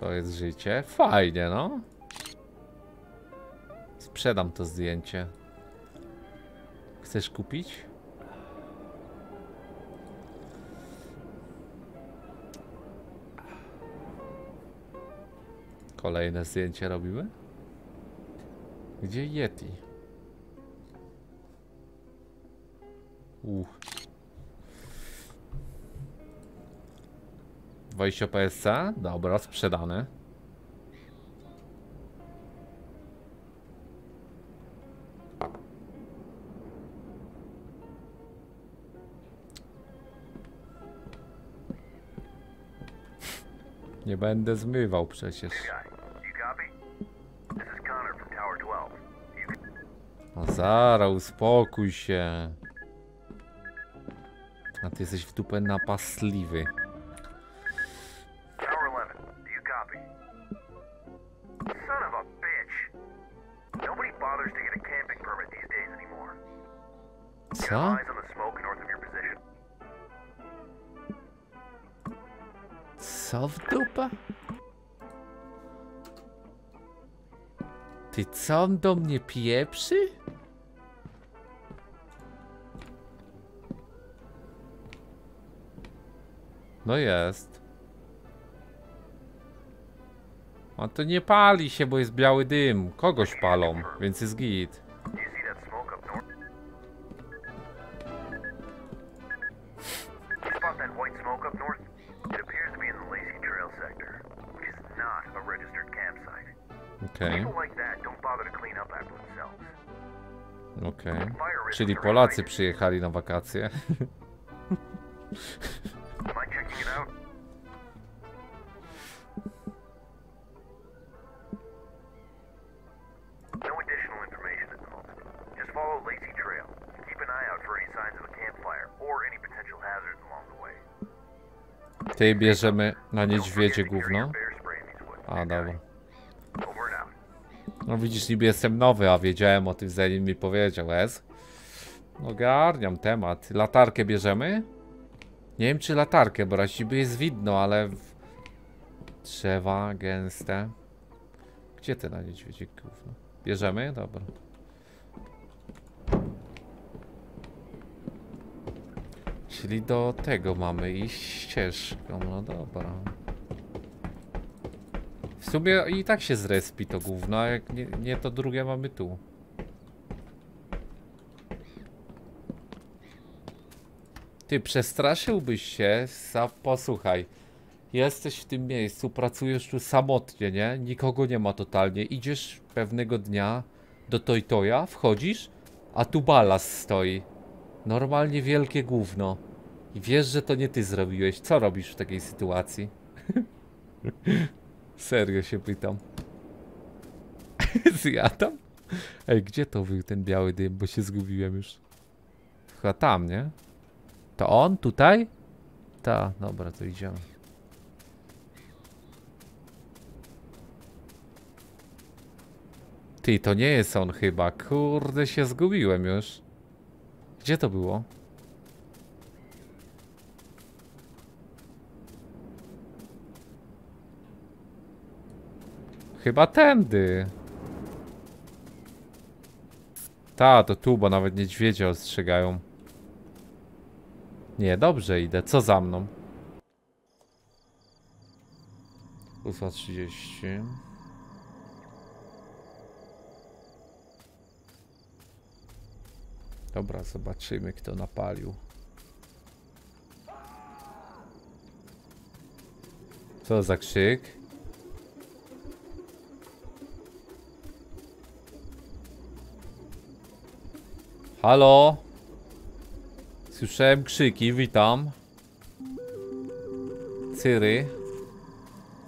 To jest życie. Fajnie, no. Sprzedam to zdjęcie. Chcesz kupić? Kolejne zdjęcie robimy? Gdzie Yeti? Uch. dwadzieścia PSC? Dobra, sprzedane. Nie będę zmywał przecież. No zaraz, uspokój się. A ty jesteś w dupę napastliwy. Co? Co w dupę? Ty, co on do mnie pieprzy? No jest. A to nie pali się, bo jest biały dym. Kogoś palą, więc jest git. Okej. Okay. Okay. Czyli Polacy przyjechali na wakacje. Ty, bierzemy na niedźwiedzie gówno. A, dobra. No widzisz, niby jestem nowy, a wiedziałem o tym, zanim mi powiedział, es. Ogarniam temat. Latarkę bierzemy? Nie wiem, czy latarkę, bo raczej by jest widno, ale... Drzewa gęste. Gdzie te na niedźwiedzików? Bierzemy? Dobra. Czyli do tego mamy iść ścieżką, no dobra. W sumie i tak się zrespi to gówno, a jak nie, nie to drugie mamy tu. Ty przestraszyłbyś się, sa, posłuchaj. Jesteś w tym miejscu, pracujesz tu samotnie, nie? Nikogo nie ma totalnie. Idziesz pewnego dnia do Toytoya, wchodzisz, a tu balast stoi. Normalnie wielkie gówno. I wiesz, że to nie ty zrobiłeś. Co robisz w takiej sytuacji? Serio się pytam. Zjadam? Ej, gdzie to był ten biały dym, bo się zgubiłem już. Chyba tam, nie? To on? Tutaj? Ta, dobra, to idziemy. Ty, to nie jest on chyba. Kurde, się zgubiłem już. Gdzie to było? Chyba tędy. Ta, to tu, bo nawet niedźwiedzie ostrzegają. Nie, dobrze idę. Co za mną? ósma trzydzieści. Dobra, zobaczymy, kto napalił. Co za krzyk? Halo? Słyszałem krzyki, witam. Cyry.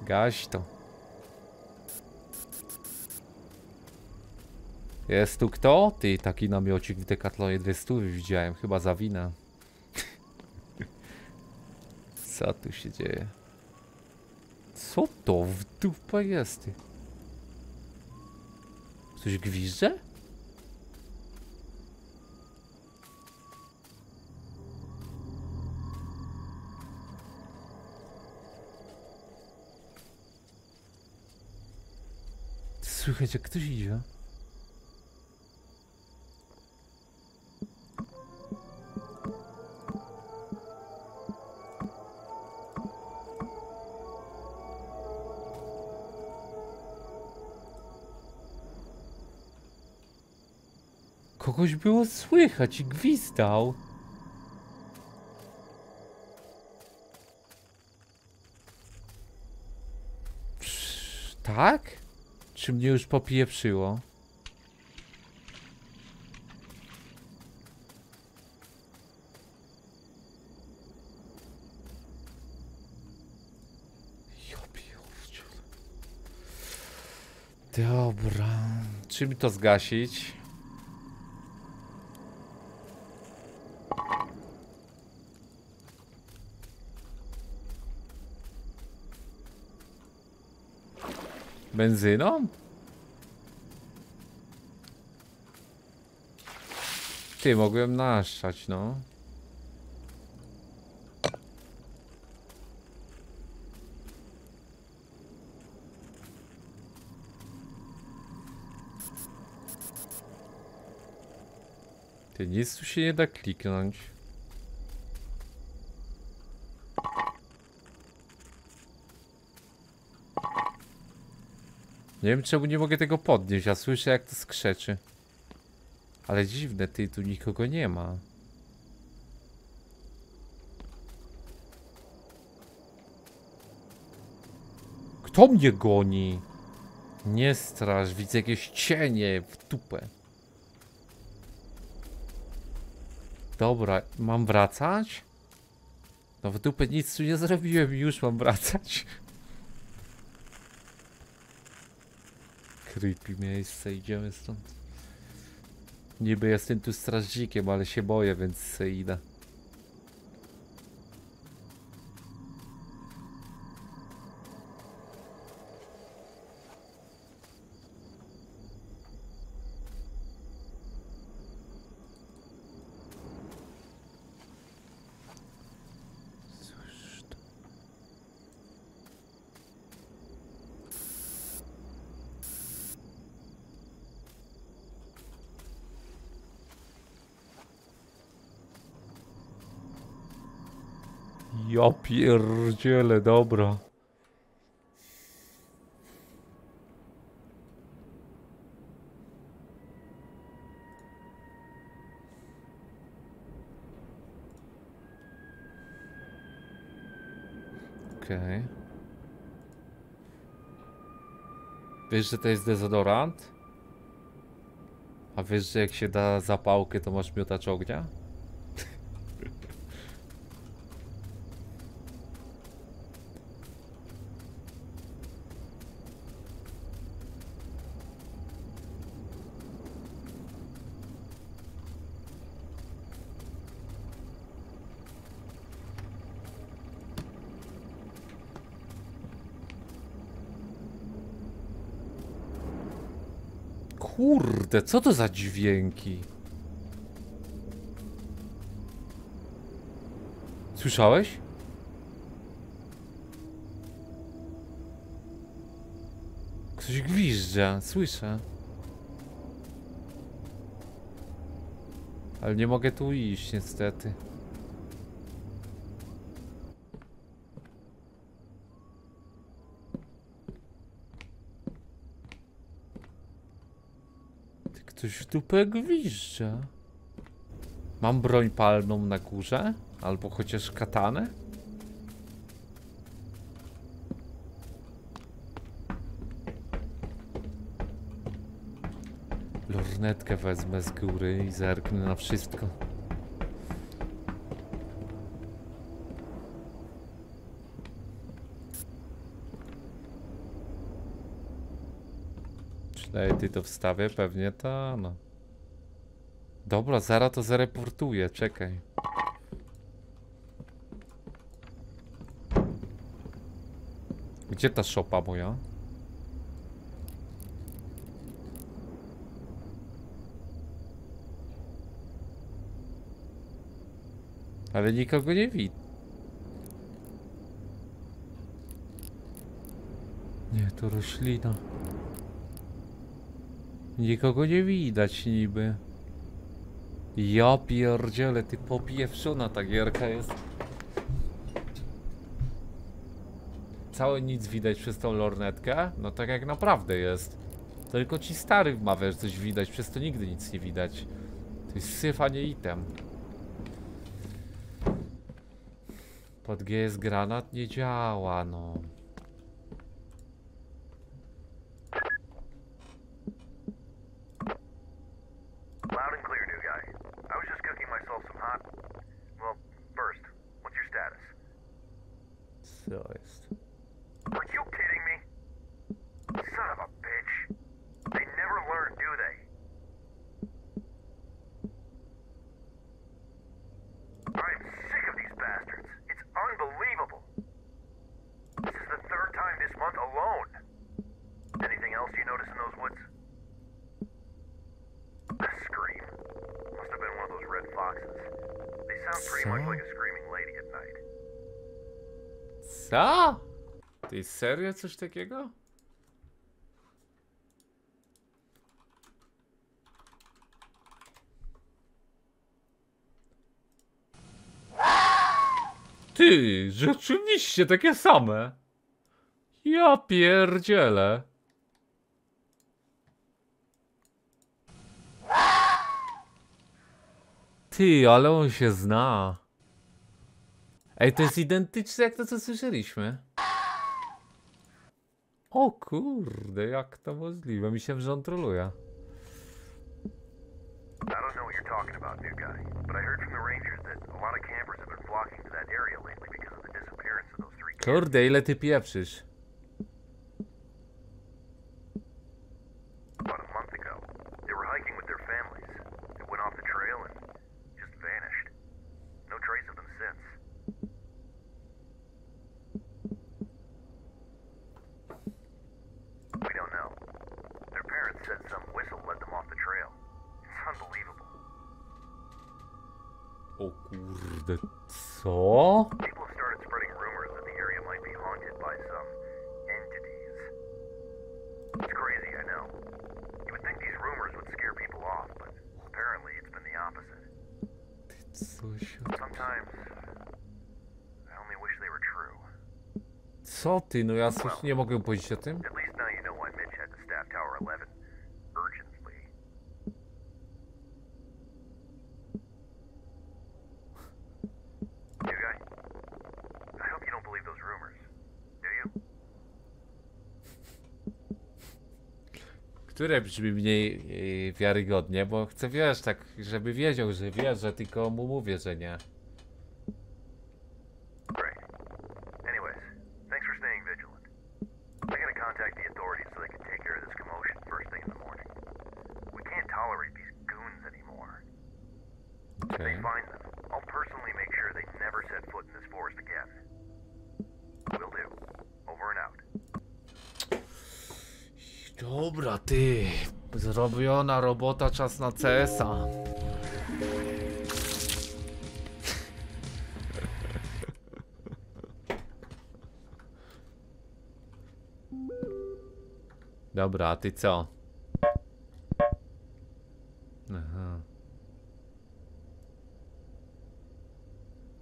Gaś to. Jest tu kto? Ty, taki namiocik w Decathlonie dwieście widziałem, chyba za winę. Co tu się dzieje? Co to w dupę jest? Ty? Coś gwizdze? Słychać, jak ktoś idzie. Kogoś było słychać i gwizdał. Psz, tak? Czy mnie już popieprzyło? Dobra. Czym to zgasić? Benzyną? Ty, mogłem naszczać, no. Ty, nic tu się nie da kliknąć. Nie wiem, czemu nie mogę tego podnieść, ja słyszę, jak to skrzeczy. Ale dziwne, ty, tu nikogo nie ma. Kto mnie goni? Nie strasz, widzę jakieś cienie w dupę. Dobra, mam wracać? No w dupę nic tu nie zrobiłem i już mam wracać. Creepy miejsce, idziemy stąd. Niby jestem tu strażnikiem, ale się boję, więc se idę. Ja pierdzielę, dobra. Okej. Wiesz, że to jest dezodorant? A wiesz, że jak się da zapałkę, to masz miotacz ognia? Kurde, co to za dźwięki? Słyszałeś? Ktoś gwizdza, słyszę. Ale nie mogę tu iść, niestety. Coś w dupę gwizdza. Mam broń palną na górze? Albo chociaż katanę? Lornetkę wezmę z góry i zerknę na wszystko. Ty to wstawię, pewnie ta, no. Dobra, zaraz to zareportuję, czekaj. Gdzie ta szopa moja? Ale nikogo nie widzi. Nie, to roślina. Nikogo nie widać niby. Ja pierdzielę, ty popiewszona ta gierka jest. Całe nic widać przez tą lornetkę? No tak jak naprawdę jest. Tylko ci stary wmawia, że coś widać, przez to nigdy nic nie widać. To jest syf, a nie item. Pod G jest granat, nie działa, no. Co? Ty serio coś takiego? Ty, rzeczywiście takie same. Ja pierdzielę. Ty, ale on się zna. Ej, to jest identyczne jak to, co słyszeliśmy. O kurde, jak to możliwe? Mi się wrząd troluje. Kurde, ile ty pieprzysz? Co? Ty, co się... Co ty? No ja coś nie mogę powiedzieć o tym. Które brzmi mniej yy, wiarygodnie, bo chcę, wiesz, tak, żeby wiedział, że wiesz, że tylko mu mówię, że nie. Dobra, ty, zrobiona robota, czas na C S a. Dobra, a ty co? Aha.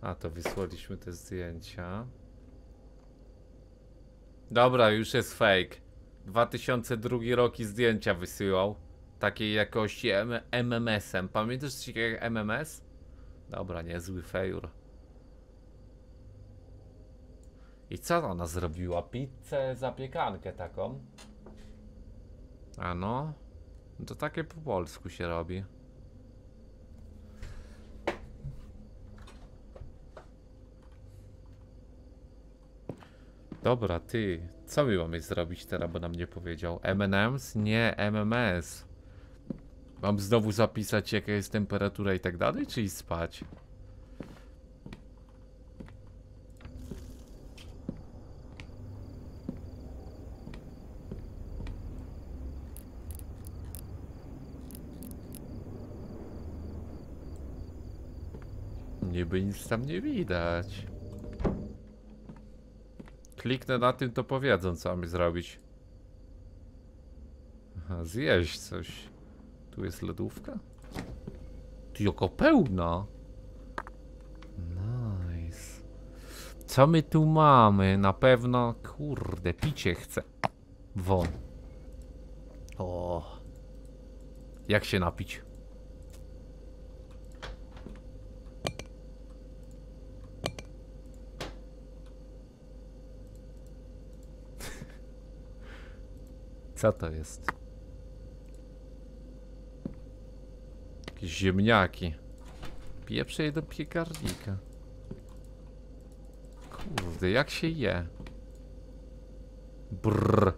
A to wysłaliśmy te zdjęcia. Dobra, już jest fake. dwa tysiące drugi rok i zdjęcia wysyłał takiej jakości M M S em. Pamiętasz coś takiego jak M M S? Dobra, niezły fejur. I co ona zrobiła? Pizzę, zapiekankę taką. A no, to takie po polsku się robi. Dobra, ty, co mi mamy zrobić teraz, bo nam nie powiedział? M and M's? Nie, M M S. Mam znowu zapisać, jaka jest temperatura i tak dalej, czy iść spać? Niby nic tam nie widać. Kliknę na tym, to powiedzą, co mamy zrobić. Aha, zjeść coś. Tu jest lodówka? Tu jaka pełna. Nice. Co my tu mamy? Na pewno, kurde, picie chcę. Won. O. Jak się napić? Co to jest? Jakieś ziemniaki. Pieprzę je do piekarnika. Kurde, jak się je? Brrr.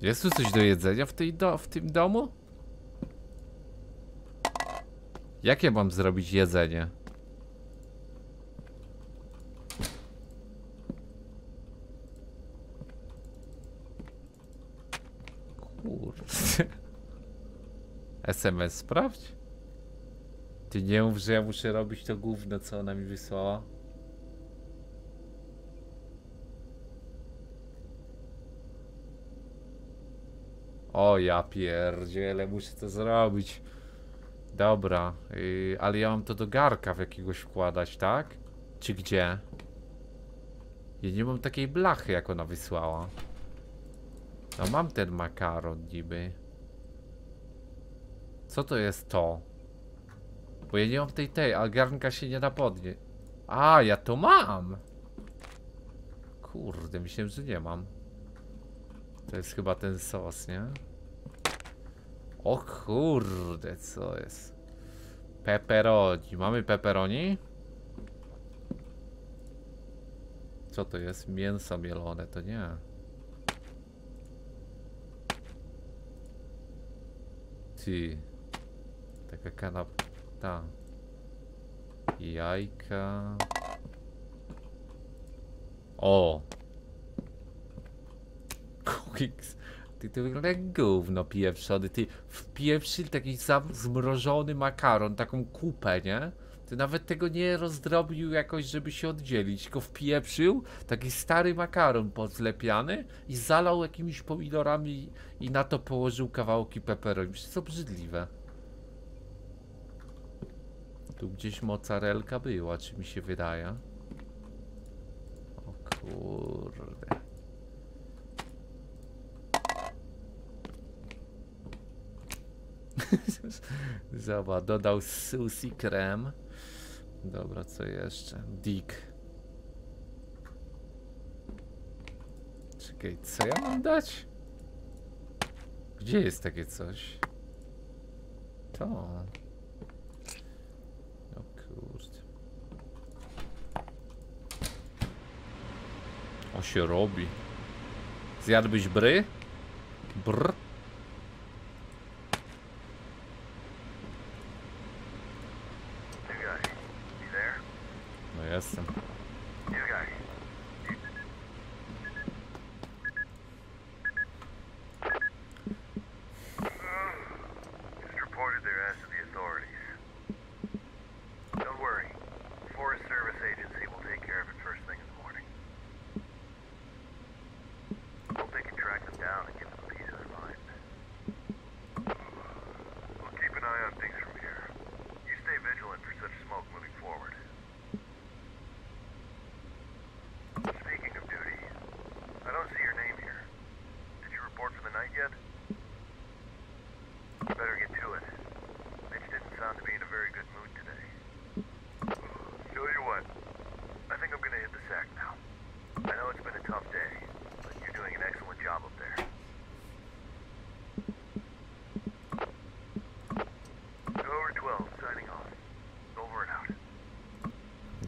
Jest tu coś do jedzenia w, tej do, w tym domu? Jakie mam zrobić jedzenie? S M S sprawdź? Ty nie mów, że ja muszę robić to gówno, co ona mi wysłała. O ja pierdziele, muszę to zrobić. Dobra, yy, ale ja mam to do garka w jakiegoś wkładać, tak? Czy gdzie? Ja nie mam takiej blachy, jak ona wysłała. No mam ten makaron niby. Co to jest to? Bo ja nie mam tej tej, a garnka się nie da podnieść. A, ja to mam! Kurde, myślałem, że nie mam. To jest chyba ten sos, nie? O kurde, co jest? Pepperoni. Mamy pepperoni? Co to jest? Mięso mielone, to nie. Ty. Taka kanapka. Jajka. O! Kukiks. Ty to wygląda jak gówno pieprzony. Ty w pieprzy taki zmrożony makaron, taką kupę, nie? Ty nawet tego nie rozdrobił jakoś, żeby się oddzielić. Tylko wpieprzył taki stary makaron podlepiany i zalał jakimiś pomidorami i na to położył kawałki pepperoni. Wszystko obrzydliwe. Tu gdzieś mozzarelka była, czy mi się wydaje. Kurde. Zobacz, dodał sushi krem. Dobra, co jeszcze? Dick. Czekaj, co ja mam dać? Gdzie jest takie coś? To. No kurde. O się robi. Zjadłbyś bry? Brr. No jestem.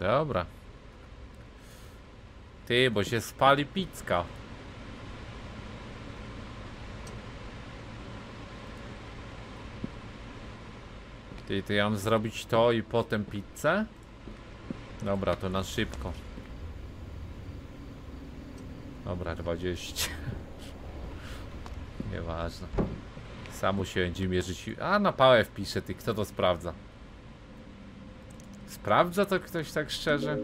Dobra. Ty, bo się spali pizka. Ty, to ja mam zrobić to i potem pizzę? Dobra, to na szybko. Dobra, dwadzieścia. Nieważne. Sam się będzie mierzyć. A na pałę wpiszę, ty, kto to sprawdza? Sprawdza to ktoś tak szczerze?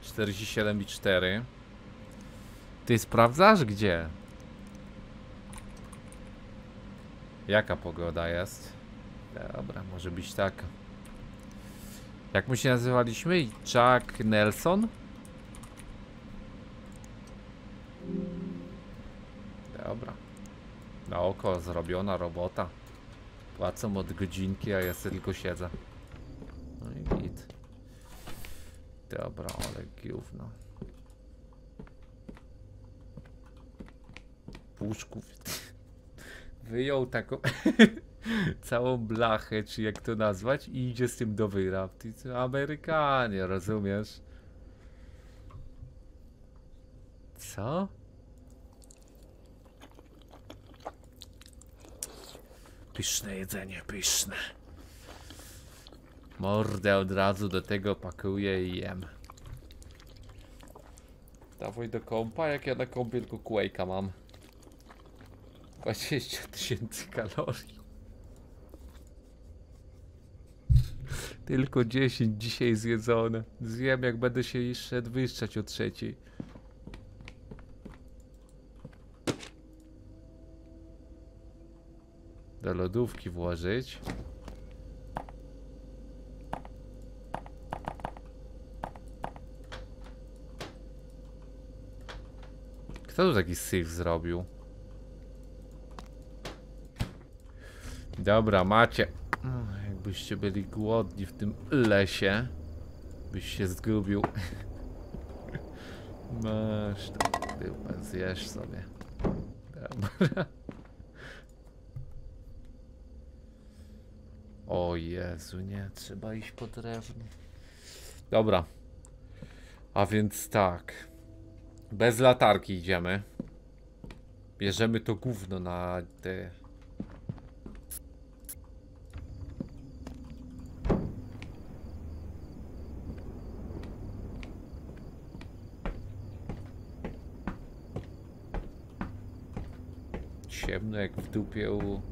czterdzieści siedem i cztery. Ty sprawdzasz gdzie? Jaka pogoda jest? Dobra, może być taka. Jak my się nazywaliśmy? Jack Nelson? Dobra. Na oko zrobiona robota. Płacą od godzinki, a ja sobie tylko siedzę. No i git. Dobra, ale gówno. Puszków. Wyjął taką całą blachę, czy jak to nazwać, i idzie z tym do wyra. Ty Amerykanie, rozumiesz? Co? Pyszne jedzenie, pyszne. Mordę od razu do tego pakuję i jem. Dawaj do kompa, jak ja na kompie tylko Quake'a mam. dwadzieścia tysięcy kalorii. Tylko dziesięć dzisiaj zjedzone. Zjem jak będę się szedł wyszczać o trzeciej. Do lodówki włożyć. Kto tu taki syf zrobił? Dobra, macie. Jakbyście byli głodni w tym lesie, byś się zgubił. Masz tam dupę, zjesz sobie. Dobra. O Jezu, nie, trzeba iść po drewno. Dobra. A więc tak. Bez latarki idziemy. Bierzemy to gówno na te... Ciemno jak w dupie u...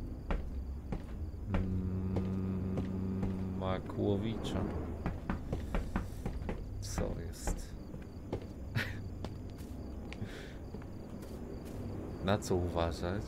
Makłowicza. Co jest? Na co uważać?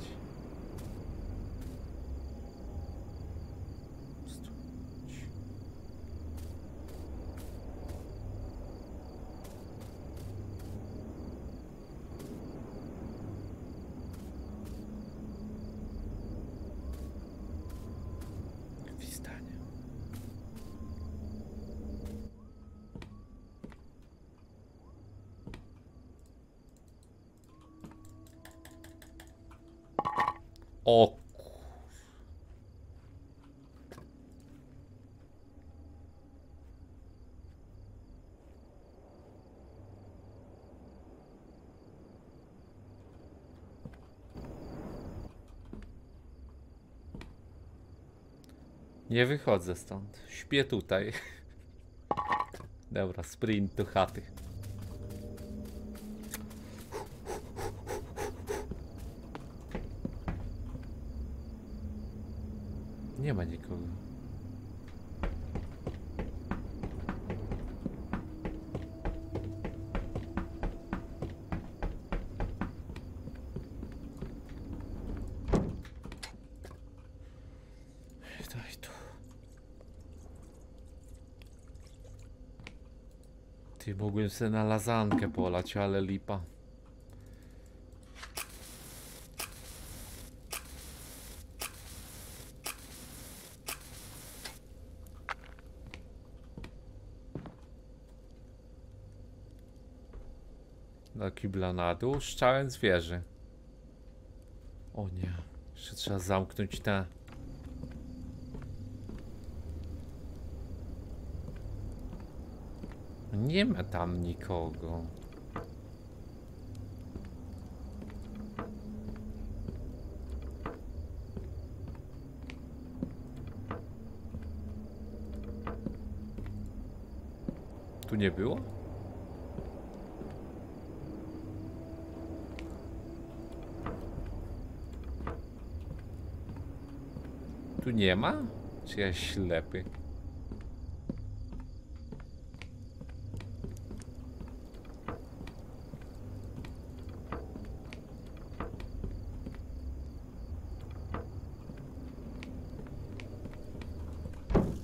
O kur... Nie wychodzę stąd. Śpię tutaj. Dobra, sprint do chaty. Nie ma nikogo. Daj tu. Ty, mogłem sobie na lazankę polać, ale lipa. Do kibla na dół, szczałem z wieży. O nie, jeszcze trzeba zamknąć te. Nie ma tam nikogo. Tu nie było? Tu nie ma? Czy ja ślepy?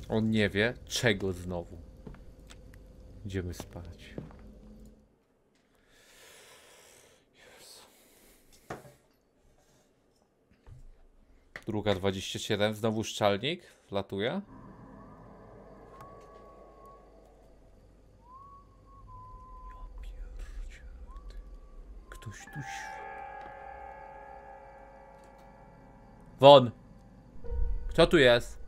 On nie wie czego znowu. Idziemy spać. Druga dwadzieścia siedem, znowu szczalnik wlatuje. Ktoś tu śpi. Won! Kto tu jest?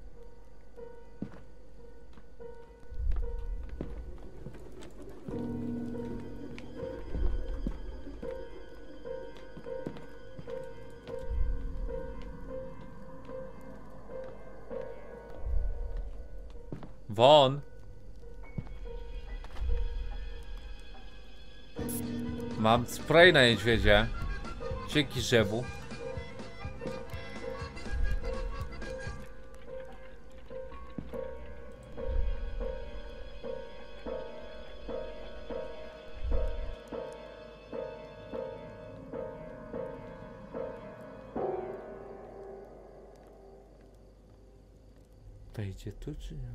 Won! Mam spray na niedźwiedzie. Dzięki drzewu. Wejdzie tu czy nie?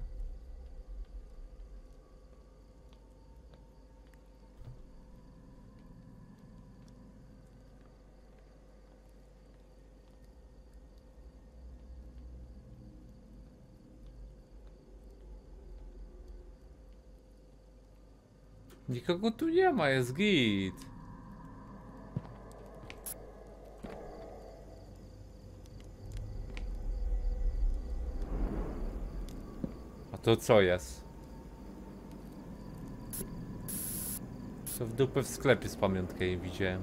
Nikogo tu nie ma, jest git. A to co jest? To w dupę w sklepie z pamiątkę jej widziałem.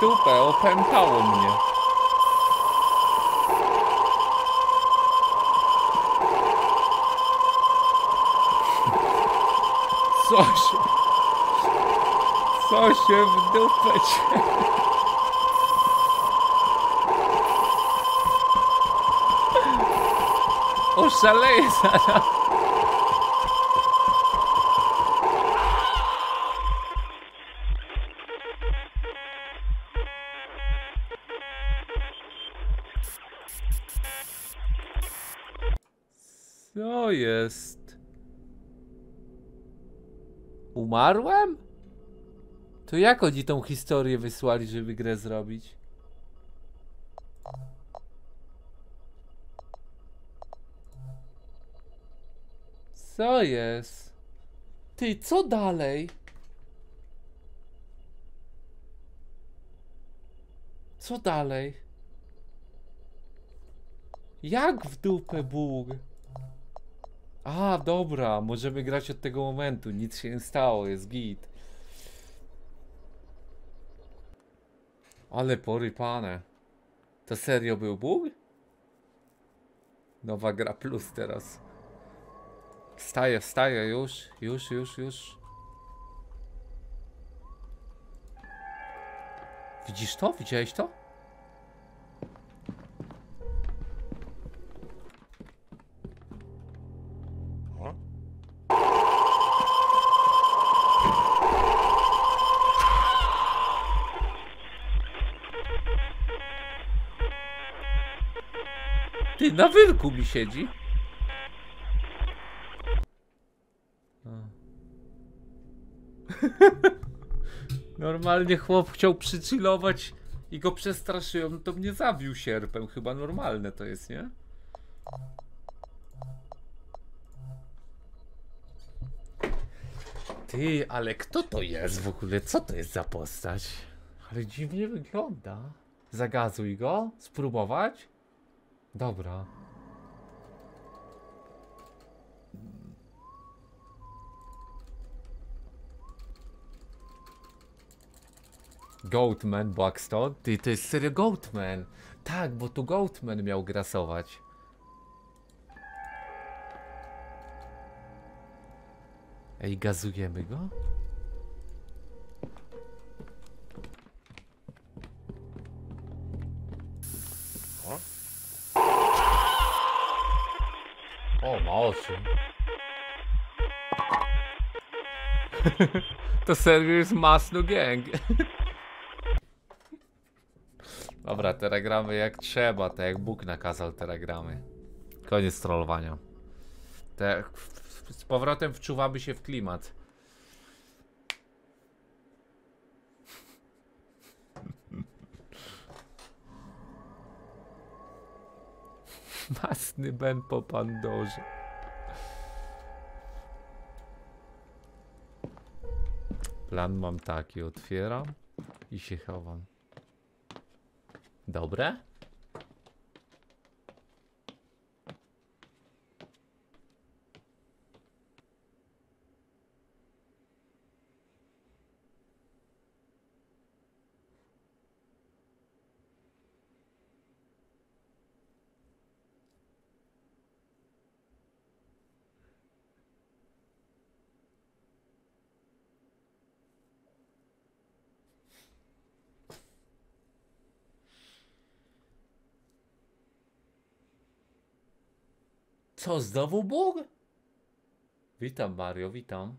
Dupę, opętało mnie. Co się... Co się w dupę dzieje? Oszaleję zaraz. Co jest? Umarłem? To jak oni tą historię wysłali, żeby grę zrobić? Co jest? Ty, co dalej? Co dalej? Jak w dupę Bóg? A, dobra, możemy grać od tego momentu, nic się nie stało, jest git. Ale porypane. To serio był Bóg? Nowa gra plus teraz. Wstaję, wstaję, już, już, już, już. Widzisz to? Widziałeś to? Ty, na wylku mi siedzi. Normalnie chłop chciał przychillować i go przestraszyłem, to mnie zabił sierpem. Chyba normalne to jest, nie? Ty, ale kto to jest w ogóle? Co to jest za postać? Ale dziwnie wygląda. Zagazuj go? Spróbować? Dobra. Goatman, Blackstone? Ty, to jest serio Goatman. Tak, bo tu Goatman miał grasować. Ej, gazujemy go? O, ma osiem. To serio jest masno gang. Dobra, teraz gramy jak trzeba, tak jak Bóg nakazał, teraz gramy. Koniec trollowania. Te, z powrotem wczuwamy się w klimat. Masny Ben po Pandorze. Plan mam taki, otwieram i się chowam. Dobre? Co, znowu Bóg? Witam, Mario, witam.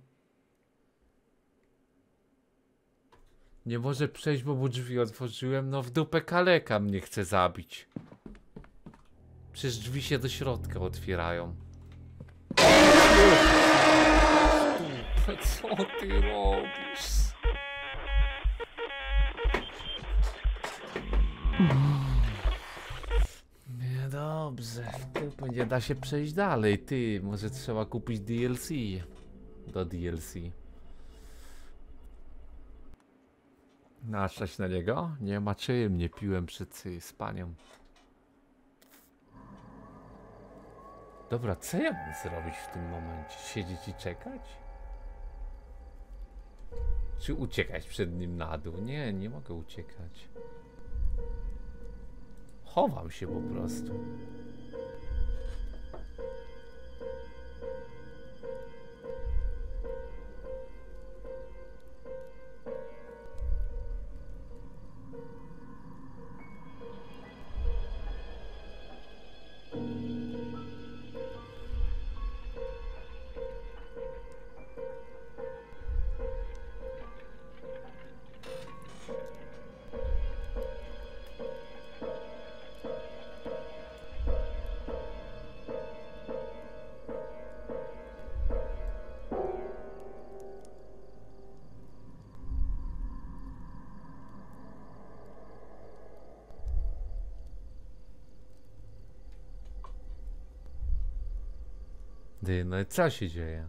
Nie może przejść, bo mu drzwi otworzyłem. No w dupę kaleka mnie chce zabić. Przecież drzwi się do środka otwierają. Co ty robisz? Dobrze, tylko nie da się przejść dalej, ty, może trzeba kupić D L C do D L C. Naszczać na niego? Nie ma czym, nie piłem przed spaniem. Dobra, co ja mam zrobić w tym momencie? Siedzieć i czekać? Czy uciekać przed nim na dół? Nie, nie mogę uciekać. Chowam się po prostu. Ty, no i co się dzieje?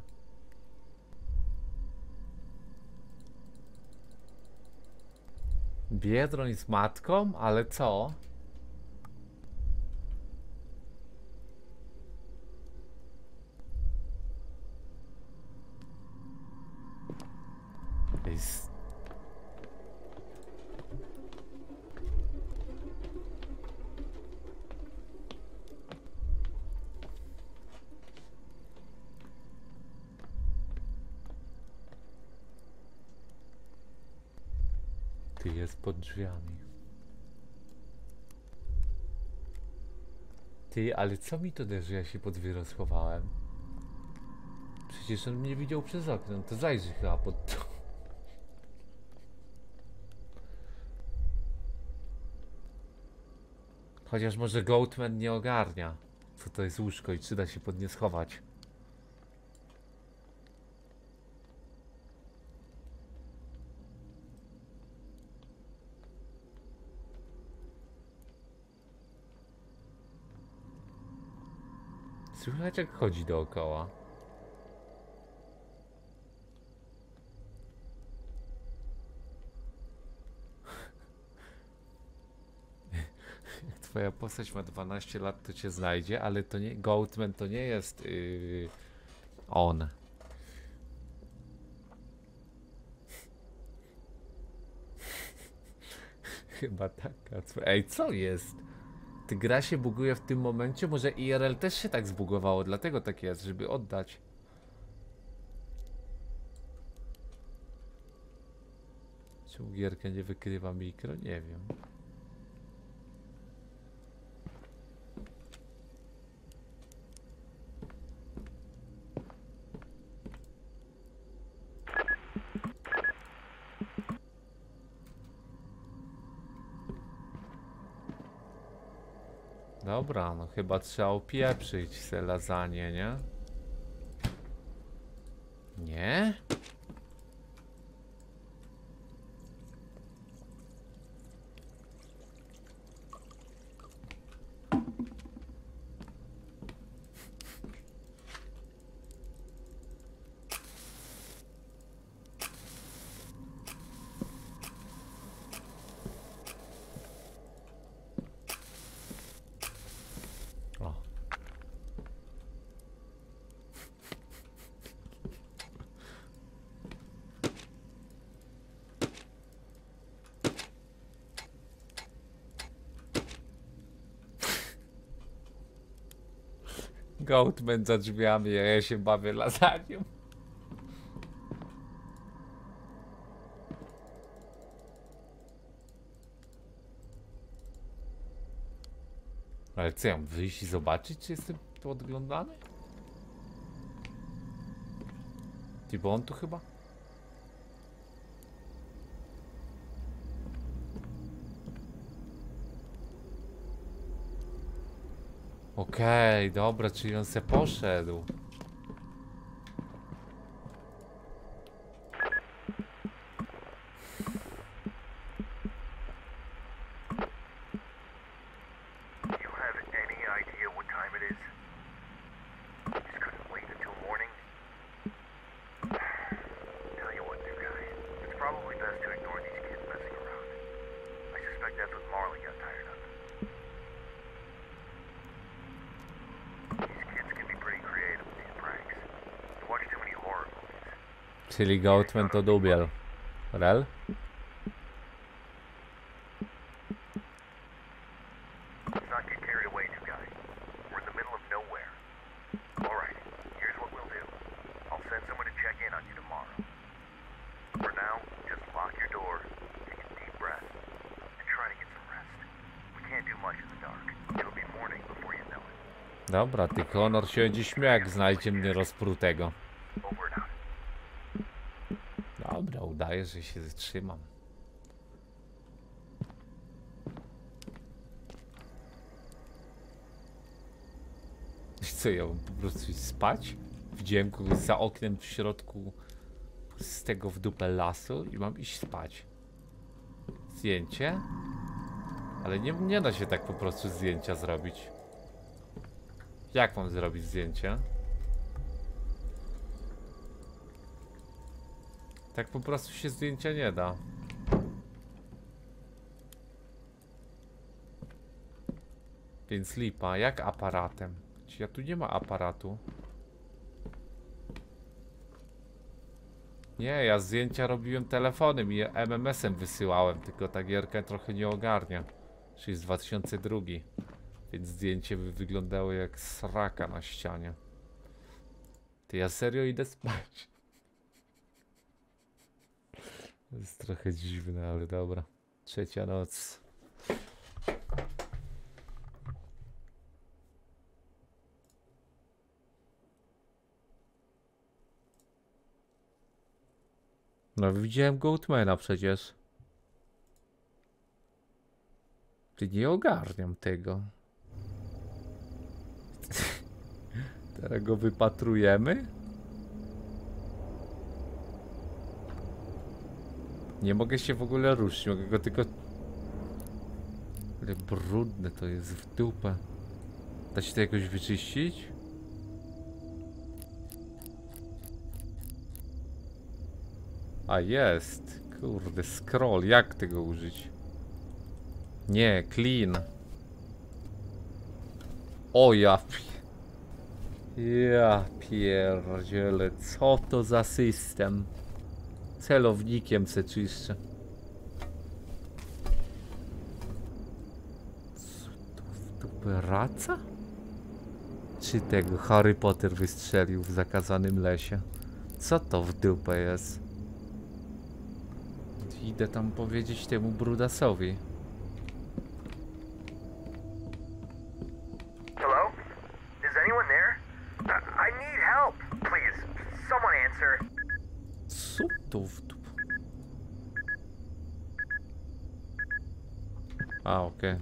Biedroń z matką? Ale co? Ty, jest pod drzwiami. Ty, ale co mi to też, że ja się pod wyrą schowałem? Przecież on mnie widział przez okno, to zajrzy chyba pod to. Chociaż może Goatman nie ogarnia, co to jest łóżko i czy da się pod nie schować. Słychać, jak chodzi dookoła. Jak twoja postać ma dwanaście lat, to cię znajdzie, ale to nie... Goatman to nie jest... Yy, on. Chyba taka... Ej, co jest? Gra się buguje w tym momencie, może I R L też się tak zbugowało, dlatego tak jest, żeby oddać. Czemu gierka nie wykrywa mikro? Nie wiem. Dobra, no chyba trzeba opieprzyć se lasagne, nie? Nie? Goatman za drzwiami, a ja się bawię lasagnią. Ale co, ja mam wyjść i zobaczyć, czy jestem tu odglądany? Ty, bo on tu chyba? Okej, okay, dobra, czyli on se poszedł. Czyli Goatman to dubiel. Rel? Dobra, ty Konor się będzie śmiał, jak znajdzie mnie rozprutego. Daję, że się zatrzymam. Co, ja mam po prostu spać? Widziałem kogoś za oknem w środku z tego w dupę lasu i mam iść spać. Zdjęcie? Ale nie, nie da się tak po prostu zdjęcia zrobić. Jak mam zrobić zdjęcie? Tak po prostu się zdjęcia nie da. Więc lipa, jak aparatem? Ja tu nie ma aparatu. Nie, ja zdjęcia robiłem telefonem i M M S-em wysyłałem, tylko ta gierka trochę nie ogarnia. Czyli z dwa tysiące drugiego. Więc zdjęcie by wyglądało jak sraka na ścianie. Ty, ja serio idę spać. To jest trochę dziwne, ale dobra. Trzecia noc. No, widziałem Goatmana przecież. Ty, nie ogarniam tego. Teraz go wypatrujemy? Nie mogę się w ogóle ruszyć, mogę go tylko... Ale brudne to jest w dupę. Da się to jakoś wyczyścić? A jest, kurde, scroll, jak tego użyć? Nie, clean. O ja pier... Ja pierdziele, co to za system? Celownikiem se czyszczę. Co to w dupę raca? Czy tego Harry Potter wystrzelił w zakazanym lesie? Co to w dupę jest? Idę tam powiedzieć temu brudasowi. Hello? Is anyone there? I need help, please. Someone answer. Co to w dup... A, okej. Okay.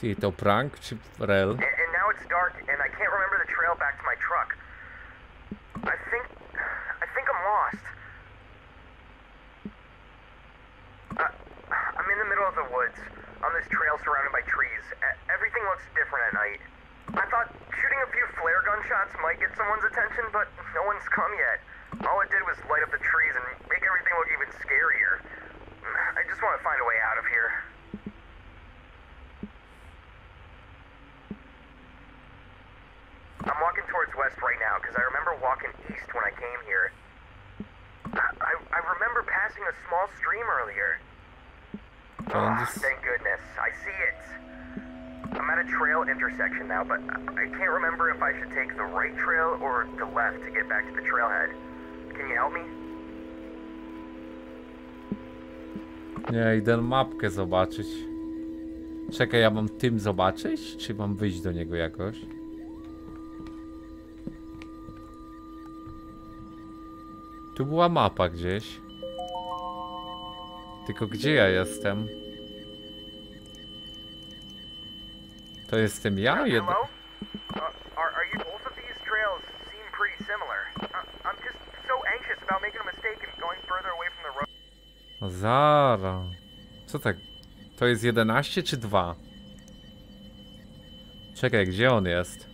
Ty, to prank czy rel? And now it's dark and I can't remember the trail back to my truck. I think I think I'm lost. I, I'm in the middle of the woods on this trail surrounded by trees. Everything looks different at night. I thought shooting a few flare gun shots might get someone's attention, but no one's come yet. All it did was light up the trees and make everything look even scarier. I just want to find a way out of here. I'm walking towards west right now because I remember walking east when I came here. I, I, I remember passing a small stream earlier. Oh, thank goodness. I see it. I'm at a trail intersection now, but I can't remember if I should take the right trail or the left to get back to the trailhead. Can you help me? Nie, idę mapkę zobaczyć. Czekaj, ja mam tym zobaczyć, czy mam wyjść do niego jakoś? Tu była mapa gdzieś. Tylko gdzie ja jestem? To jestem ja? Jed... No zara. Co tak? To jest jedenaście czy dwa? Czekaj, gdzie on jest?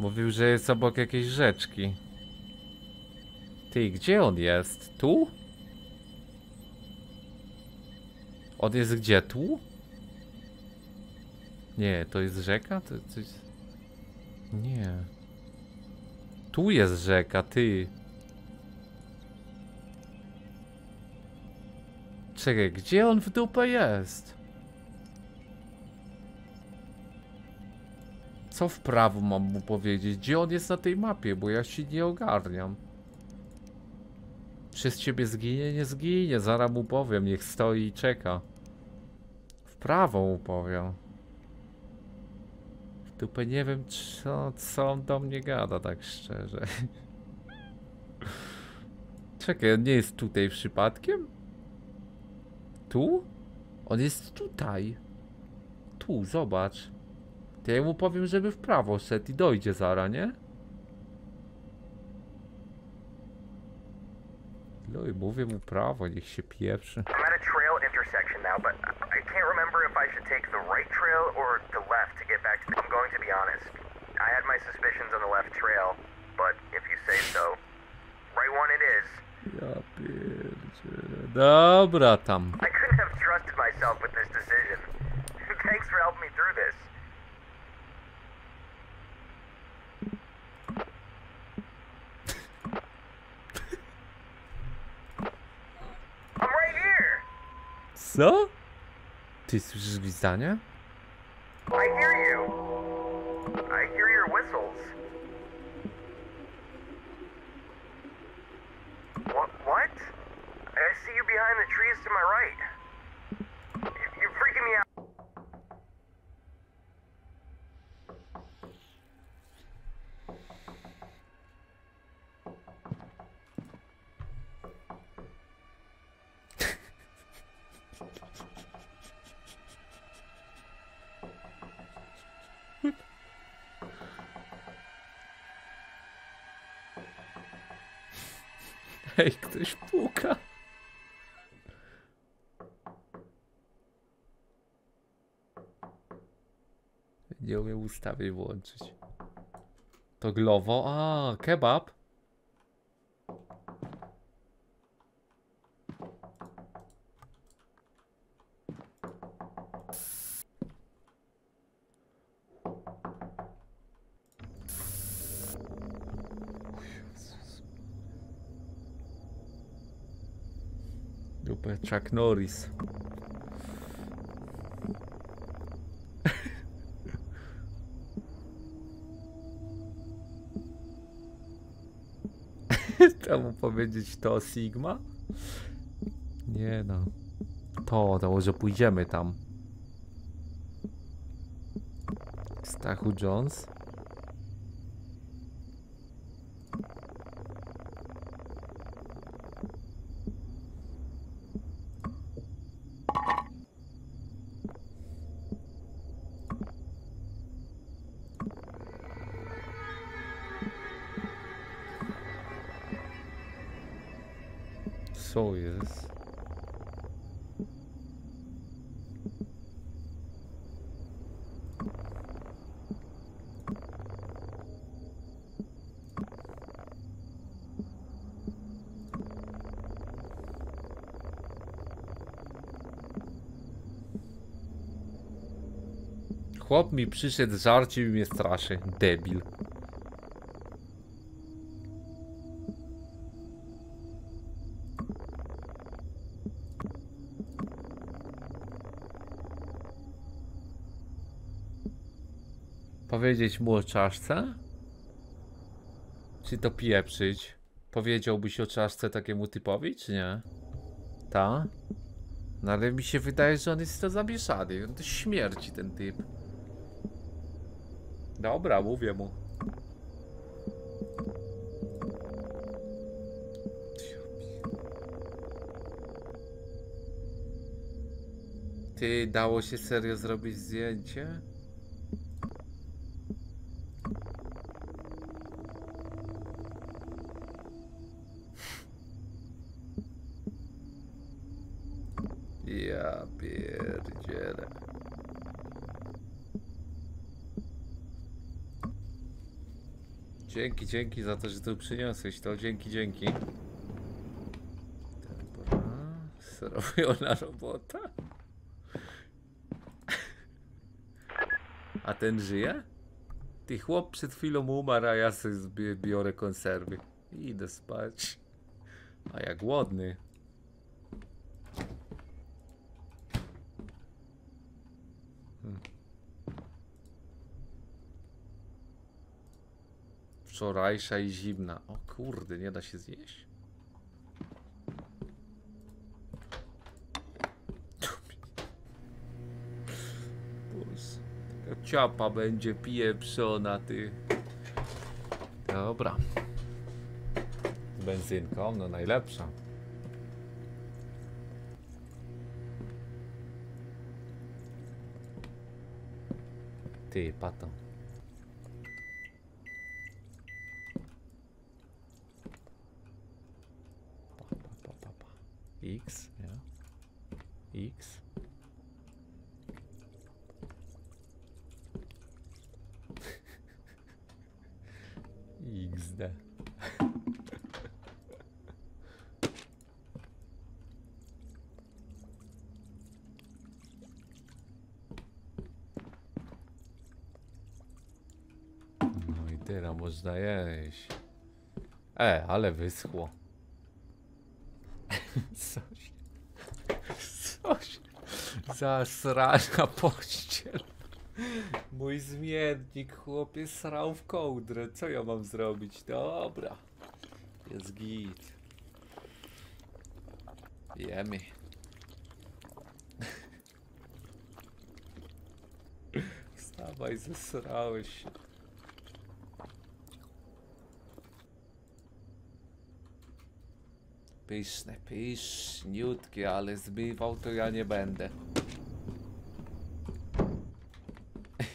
Mówił, że jest obok jakiejś rzeczki. Ty, gdzie on jest? Tu? On jest gdzie? Tu? Nie, to jest rzeka? To, to jest... Nie. Tu jest rzeka, ty. Czekaj, gdzie on w dupę jest? Co w prawo mam mu powiedzieć? Gdzie on jest na tej mapie? Bo ja się nie ogarniam. Przez ciebie zginie, nie zginie, zaraz mu powiem, niech stoi i czeka. W prawo mu powiem. W dupę nie wiem, co, co on do mnie gada, tak szczerze. Czekaj, on nie jest tutaj przypadkiem? Tu? On jest tutaj. Tu, zobacz. To ja mu powiem, żeby w prawo szedł i dojdzie zara, nie? No i mówię mu prawo, niech się pieprzy. Ja pierdzielę. Dobra tam. Co? Ty słyszysz gwizdanie? I hear you. I hear your whistles. What? What? I see you behind the trees to my right. You're freaking me out. Ej, ktoś puka. Nie umiem ustawień włączyć. To glowo? A, kebab. Chuck Norris. Trzeba mu powiedzieć to Sigma? Nie no. To, to może pójdziemy tam. Stachu Jones. Co jest? Chłop mi przyszedł, żarcił i mnie straszy. Debil. Powiedzieć mu o czaszce? Czy to pieprzyć? Powiedziałbyś o czaszce takiemu typowi, czy nie? Ta? No ale mi się wydaje, że on jest to zamieszany. On to śmierci ten typ. Dobra, mówię mu. Ty, dało się serio zrobić zdjęcie? Ja pierdzielę. Dzięki, dzięki za to, że tu przyniosłeś to. Dzięki, dzięki. Zrobiona robota. A ten żyje? Ty chłop przed chwilą umarł, a ja sobie biorę konserwy. Idę spać. A ja głodny. Wczorajsza i zimna. O kurde, nie da się zjeść. Boże, taka ciapa będzie pieprzona, ty. Dobra. Z benzynką, no najlepsza. Ty, pato. Pa, pa, pa, pa, pa. X, ja. X. X D. No i teraz można jeść. E, ale wyschło. Coś. Coś. Zasrana pościel. Mój zmiennik, chłopie, srał w kołdrę. Co ja mam zrobić? Dobra. Jest git. Jemy. Wstawaj, zesrałeś się. Pyszne, pyszniutkie, ale zbywał to ja nie będę.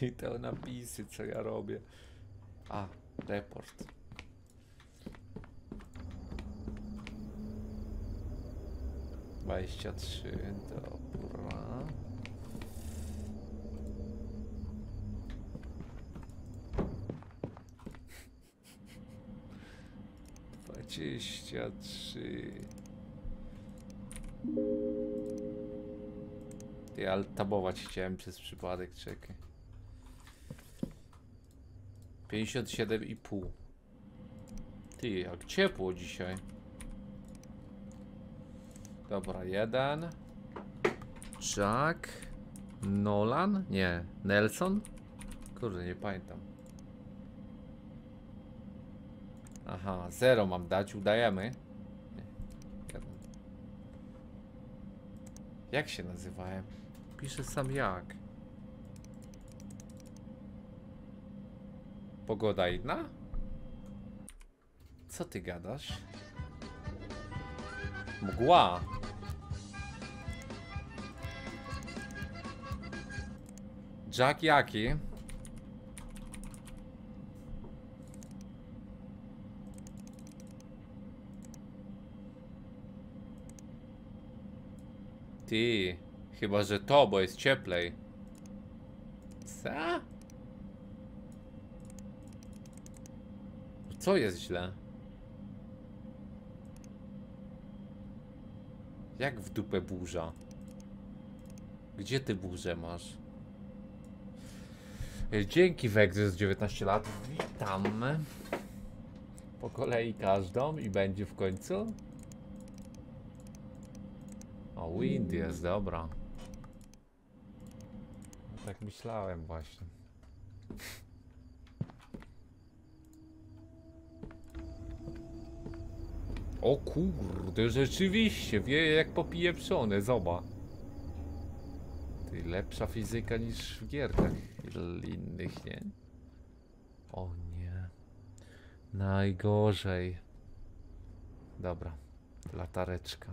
I te napisy, co ja robię. A, report. dwadzieścia trzy, dobra. dwadzieścia trzy. Ty, ale tabować chciałem przez przypadek, czekaj. pięćdziesiąt siedem i pół. Ty, jak ciepło dzisiaj. Dobra, jeden. Jack. Nolan? Nie. Nelson? Kurde, nie pamiętam. Aha, zero mam dać, udajemy. Jeden. Jak się nazywałem? Piszę sam jak. Pogoda inna? Co ty gadasz? Mgła! Jack jaki? Ty, chyba że to, bo jest cieplej. Co? Co jest źle? Jak w dupę burza? Gdzie ty burzę masz? Dzięki Wegzy z dziewiętnaście lat. Witam. Po kolei każdą i będzie w końcu? O, wind jest, dobra. No, tak myślałem właśnie. O kurde, rzeczywiście, wieje jak popieprzone, zobacz. Ty, lepsza fizyka niż w gierkach innych, nie? O nie. Najgorzej. Dobra, latareczka.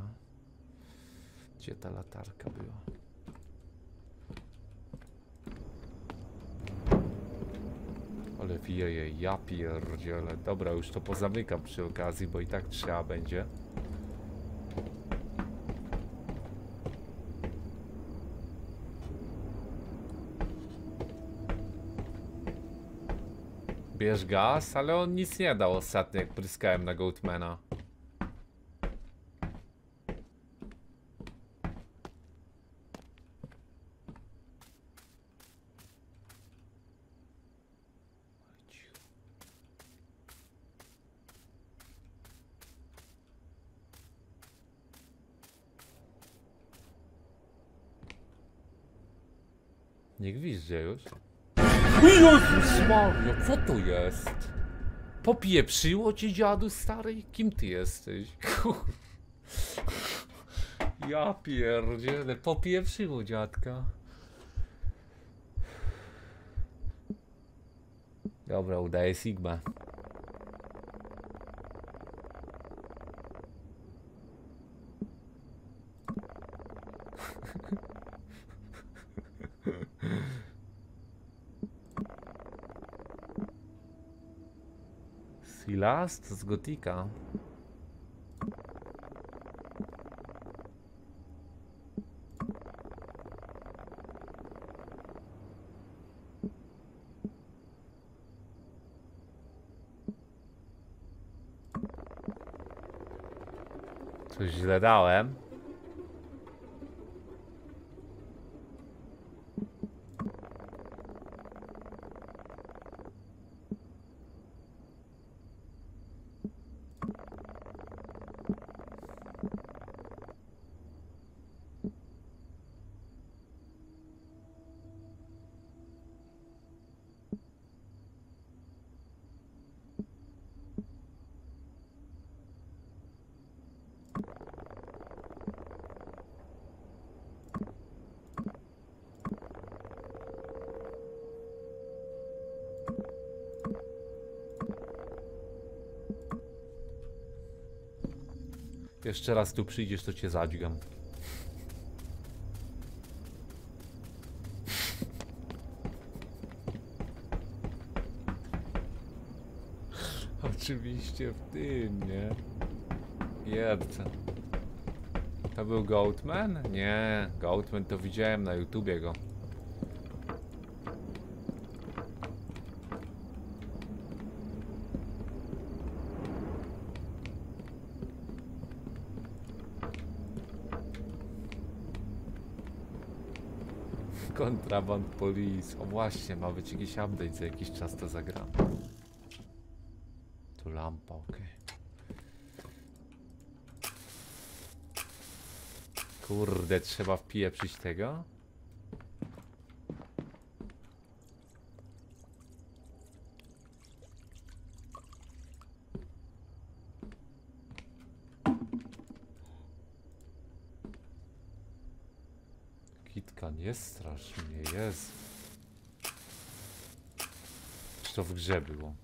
Gdzie ta latarka była? Ale wieje, ja pierdzielę. Dobra, już to pozamykam przy okazji, bo i tak trzeba będzie. Bierz gaz, ale on nic nie dał ostatnio, jak pryskałem na Goatmana. Nie gwizdzę już. Jezus Maria, co to jest? Popieprzyło cię, dziadu stary? Kim ty jesteś? Ja pierdzielę, popieprzyło dziadka. Dobra, udaję Sigma. Last z Gotika. Coś źle dałem. Jeszcze raz tu przyjdziesz, to cię zadźgam. Oczywiście w tym, nie? Jebce. To był Goatman? Nie, Goatman to widziałem na YouTubie go. Contraband Police. O właśnie, ma być jakiś update, za jakiś czas to zagram. Tu lampa, ok. Kurde, trzeba wpieprzyć tego. Nie strasz mnie, jest. Czy to w grze było?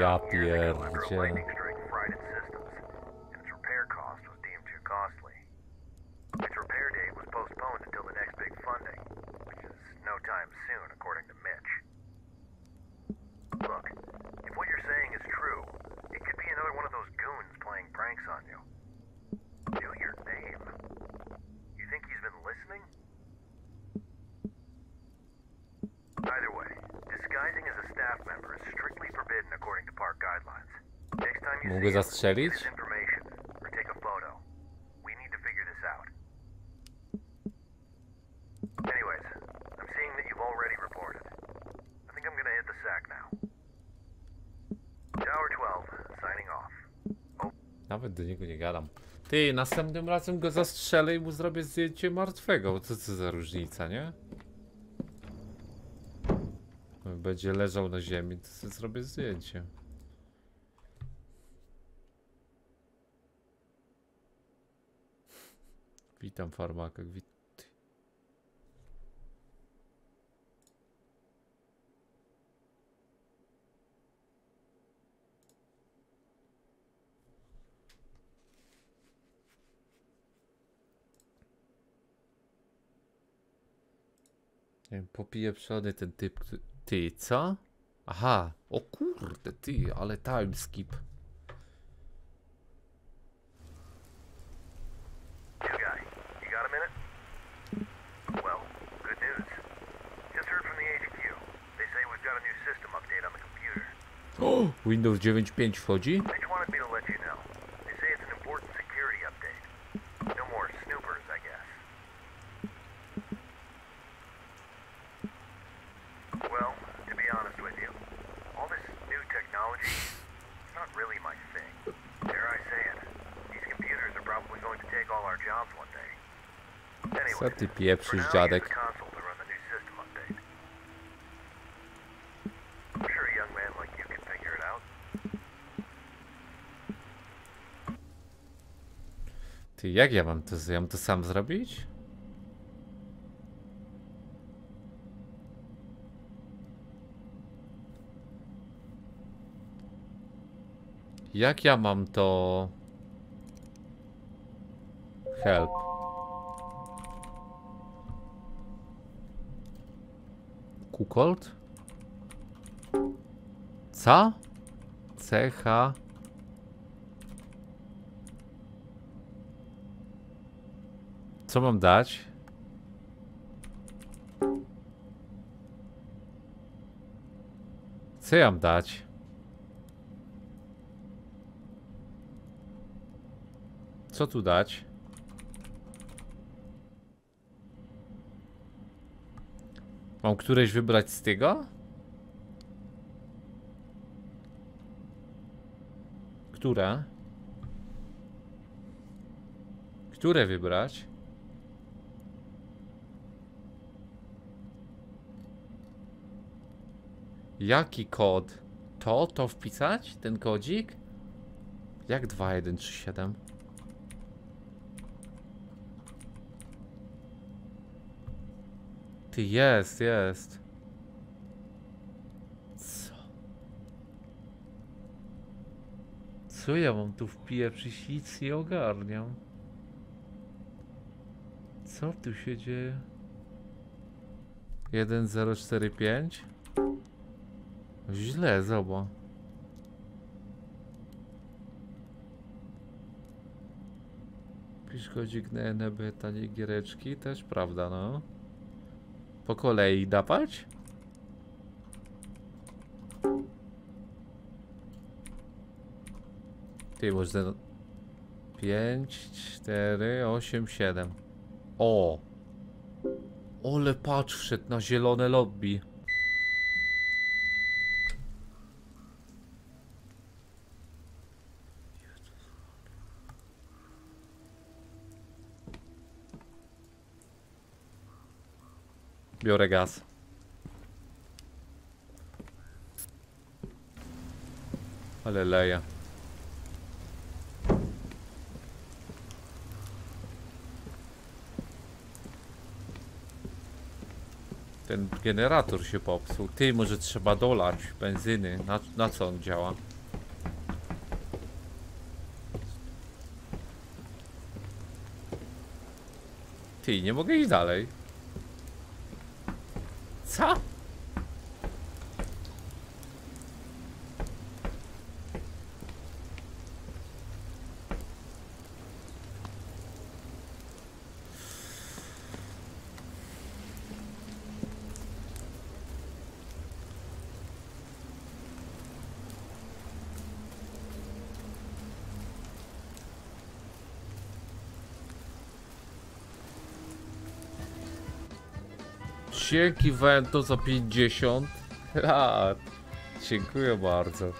Ja pierdzie. Mogę zastrzelić? Nawet do niego nie gadam. Ty, następnym razem go zastrzelę i mu zrobię zdjęcie martwego. Bo co to za różnica, nie? Będzie leżał na ziemi, to sobie zrobię zdjęcie. Witam farmakach, witam. Nie wiem, popije przody ten typ, który... Ty, co? Aha, o kurde, ty, ale time skip. Oh, Windows dziewięć pięć wchodzi? Co ty pieprzysz, dziadek? Ty, jak ja mam to, ja mam to sam zrobić? Jak ja mam to... Help. Kukolt? Co? Cecha... Co mam dać? Co ja mam dać? Co tu dać? Mam któreś wybrać z tego? Które? Które wybrać? Jaki kod? To? To wpisać? Ten kodzik? Jak dwa jeden trzy siedem? Ty, jest, jest. Co? Co ja mam tu wpieprzyć? Nic nie ogarniam. Co tu się dzieje? jeden zero cztery pięć? Źle, zobacz. Pisz kodzik na N B, tanie giereczki, też prawda, no. Po kolei dawać? Ty, może pięć, cztery, osiem, siedem. O! Ole, patrz, wszedł na zielone lobby. Biorę gaz. Ale leje. Ten generator się popsuł. Ty, może trzeba dolać benzyny. Na, na co on działa? Ty, nie mogę iść dalej. Co? Dzięki Wento za pięćdziesiąt lat. Dziękuję bardzo.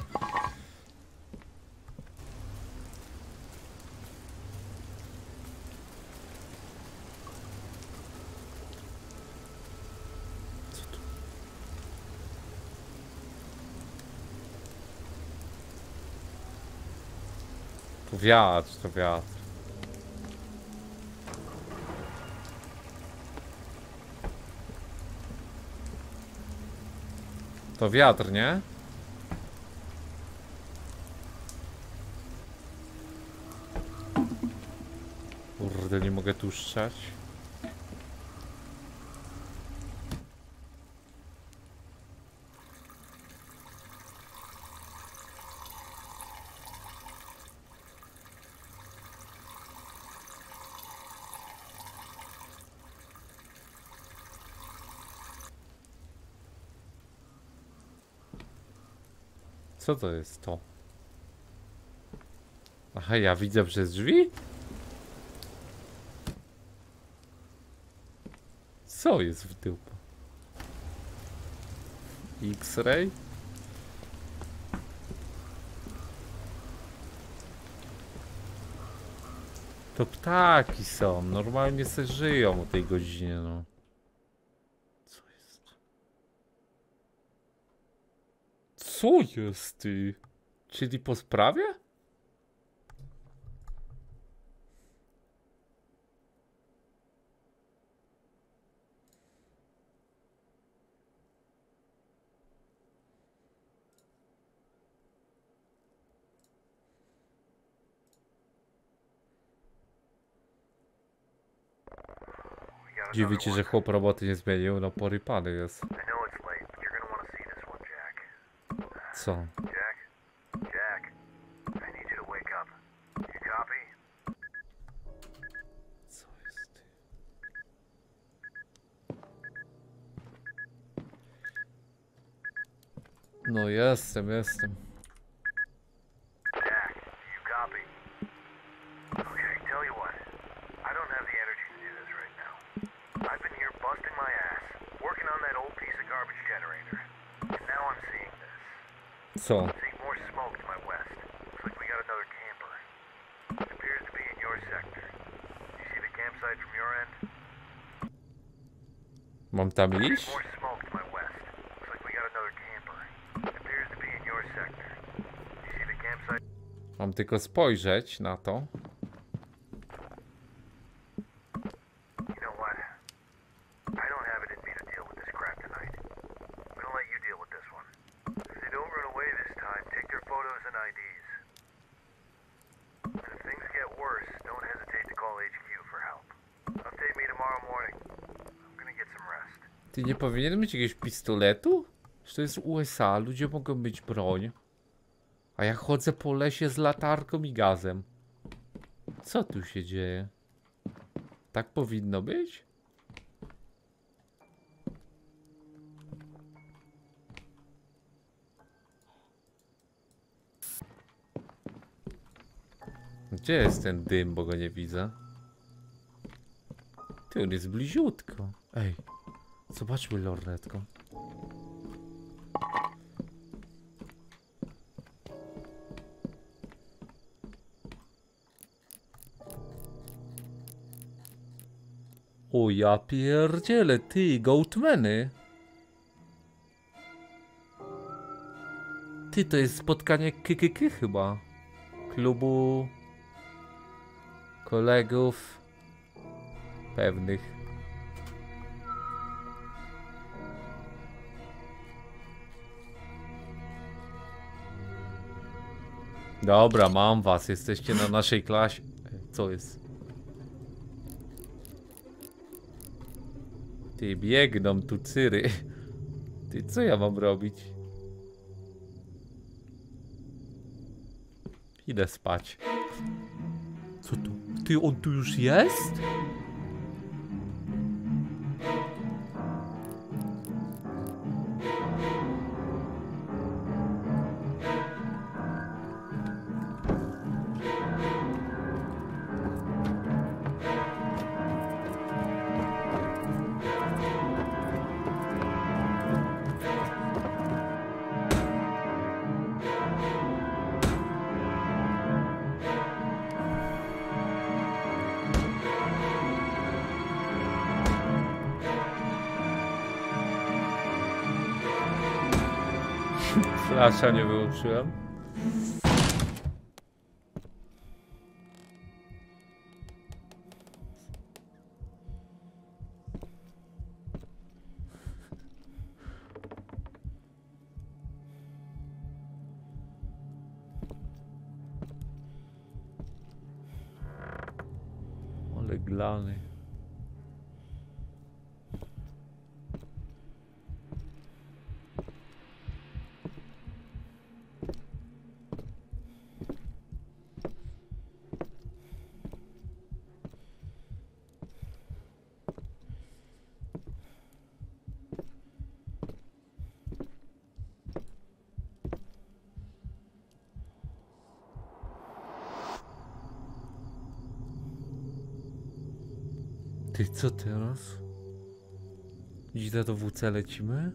To wiatr, to wiatr. To wiatr, nie? Kurde, nie mogę tu szczać. Co to jest to? Aha, ja widzę przez drzwi? Co jest w dupie? X-ray? To ptaki są, normalnie se żyją o tej godzinie, no. Co jest? Co jest, ty? Czyli po sprawie? Gdzie wiecie, że chłop roboty nie zmienił, no porypany jest. Co? Co jest, ty? No jestem, jestem. Co? Mam tam iść? Mam tylko spojrzeć na to. Nie powinien mieć jakiegoś pistoletu? Czy to jest U S A? Ludzie mogą mieć broń. A ja chodzę po lesie z latarką i gazem. Co tu się dzieje? Tak powinno być? Gdzie jest ten dym, bo go nie widzę? Ty, on jest bliziutko. Ej. Zobaczmy lornetką. O ja pierdzielę, ty, Goatmany. Ty, to jest spotkanie K K K chyba. Klubu... kolegów... pewnych. Dobra, mam was, jesteście na naszej klasie. Co jest? Ty, biegną tu cyry. Ty, co ja mam robić? Idę spać. Co tu? Ty, on tu już jest? Asia nie wyłączyłem. Ale glany. Ty, co teraz? Idę do W C, lecimy?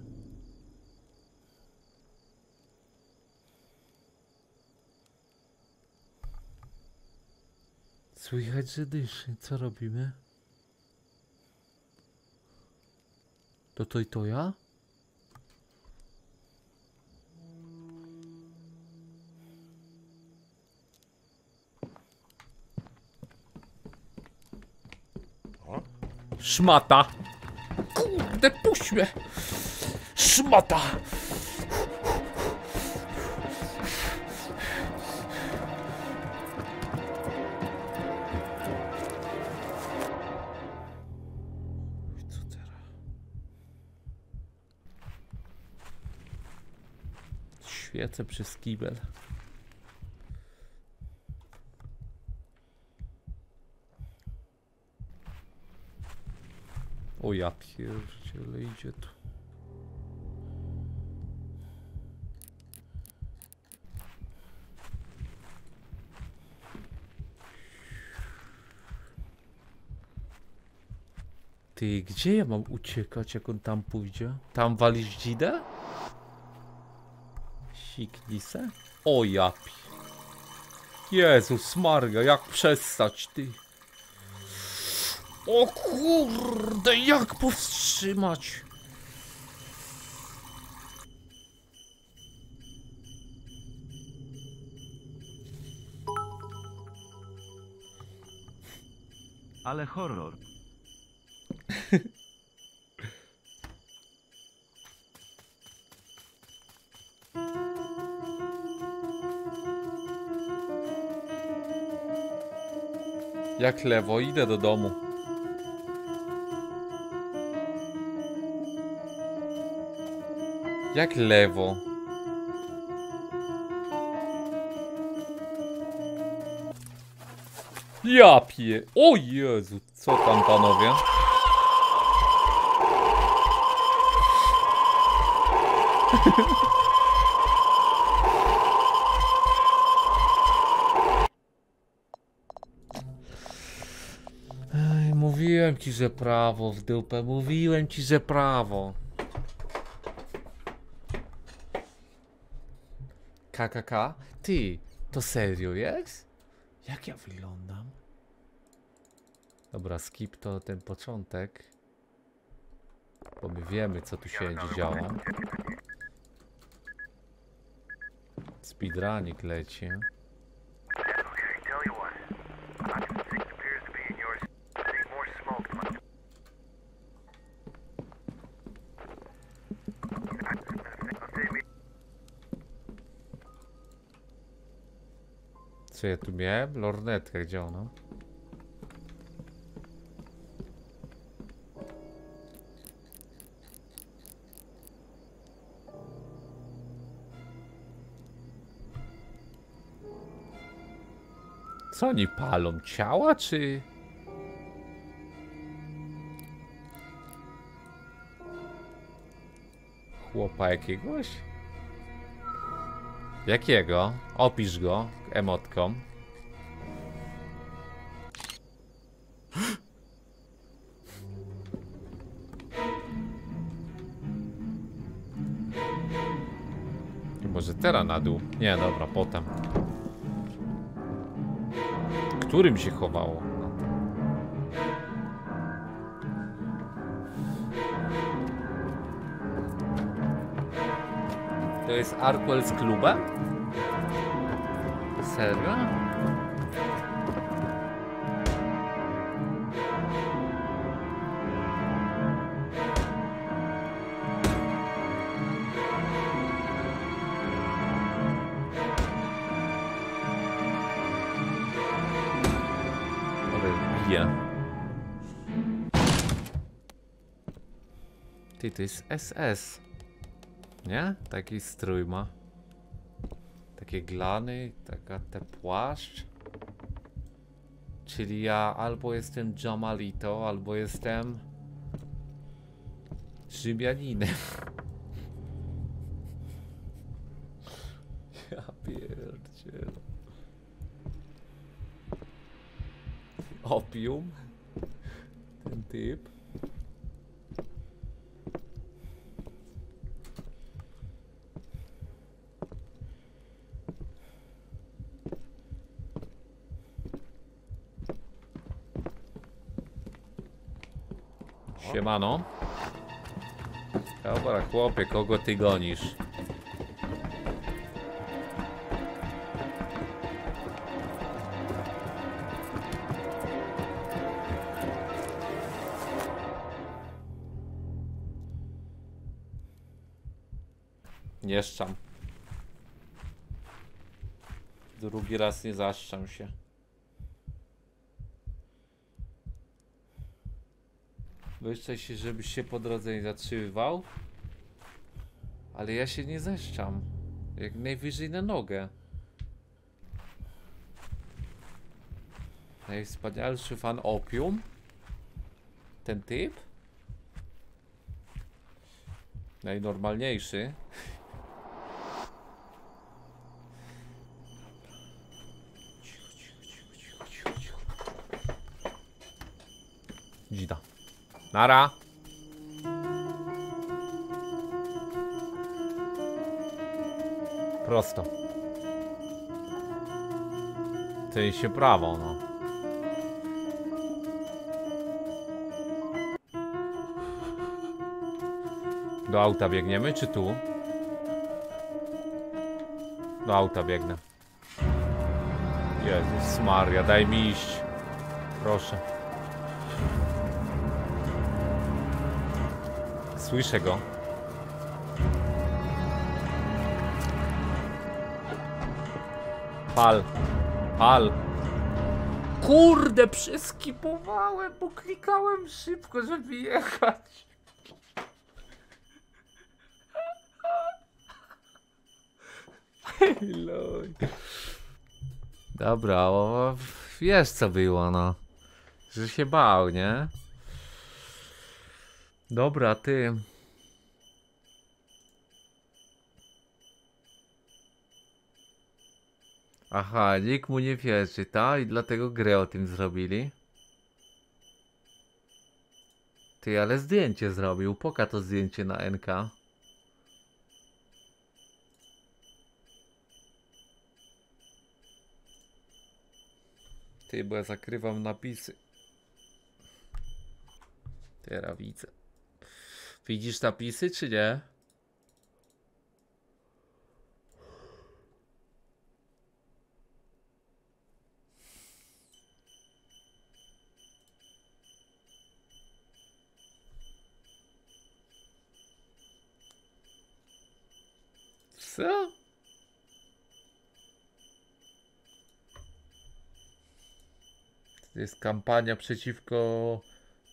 Słychać, że dyszy. Co robimy? To to i to ja? Szmata! Kurde, puść mnie! Szmata! Świecę przez kibel. O ja pierdziele, idzie tu. Ty, gdzie ja mam uciekać, jak on tam pójdzie? Tam walisz dzidę? Siknij se? O ja pi... Jezus Maria, jak przestać, ty? O kurde, jak powstrzymać? Ale horror. Jak lewo, idę do domu. Jak lewo? Ja pie... O Jezu, co tam panowie? Ej, mówiłem ci, że prawo w dupę, mówiłem ci, że prawo. K K K? Ty, to serio jest? Jak ja wyglądam? Dobra, skip to ten początek. Bo my wiemy, co tu się działo. Speedrunik leci. Co ja tu miałem? Lornetkę, gdzie ona? Co oni palą? Ciała czy... Chłopa jakiegoś? Jakiego? Opisz go emotką. Może teraz na dół? Nie, dobra, potem. Którym się chowało? To jest Artwell z klubem? Serio? Ale ty, to jest S S. Nie? Taki strój ma. Takie glany, taka te płaszcz. Czyli ja albo jestem Jamalito, albo jestem Rzymianinem. Ja pierdzielę. Opium. Ten typ. Siemano. Dobra, chłopie, kogo ty gonisz? Nie szczam. Drugi raz nie zaszczam się. Wyszczaj się, żebyś się po drodze nie zatrzymywał. Ale ja się nie zeszczam. Jak najwyżej na nogę. Najwspanialszy fan opium? Ten typ? Najnormalniejszy. Dzida. Nara. Prosto. Ty się prawo, no. Do auta biegniemy, czy tu? Do auta biegnę. Jezus Maria, daj mi iść. Proszę. Słyszę go. Pal. Pal. Kurde, przeskipowałem, bo klikałem szybko, żeby jechać. Dobra, o, wiesz co było, no. Że się bał, nie? Dobra, ty. Aha, nikt mu nie wierzy, ta? I dlatego grę o tym zrobili. Ty, ale zdjęcie zrobił. Pokaż to zdjęcie na N K. Ty, bo ja zakrywam napisy. Teraz widzę. Widzisz napisy, czy nie? Co? To jest kampania przeciwko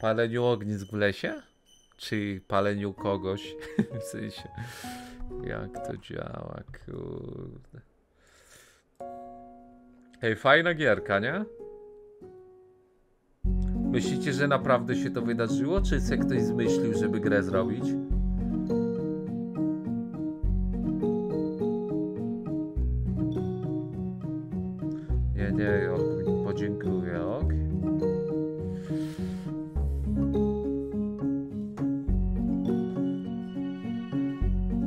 paleniu ognisk w lesie? Czy paleniu kogoś? W sensie, jak to działa, kurde. Hej, fajna gierka, nie? Myślicie, że naprawdę się to wydarzyło? Czy se ktoś zmyślił, żeby grę zrobić? Nie, nie, ok, podziękuję, ok.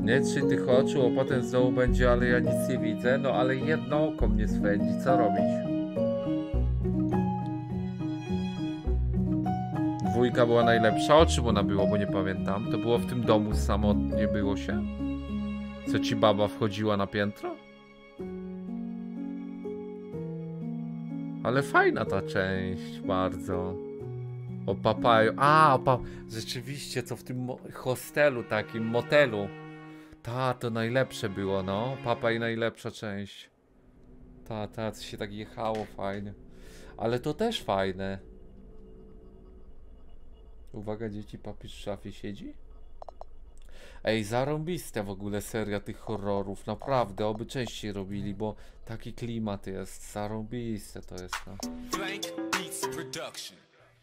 Nie trzy tych oczu, a potem znowu będzie, ale ja nic nie widzę, no ale jedno oko mnie swędzi, co robić? Dwójka była najlepsza, o czym ona było, bo nie pamiętam. To było w tym domu samotnie było się? Co ci baba wchodziła na piętro? Ale fajna ta część, bardzo. O papaju, a, pa... rzeczywiście, co w tym hostelu takim, motelu. Ta, to najlepsze było, no. Papaj najlepsza część. Ta, ta, co się tak jechało, fajnie. Ale to też fajne. Uwaga, dzieci, papież w szafie siedzi? Ej, zarąbiste w ogóle seria tych horrorów. Naprawdę, oby częściej robili, bo taki klimat jest. Zarąbiste to jest, no.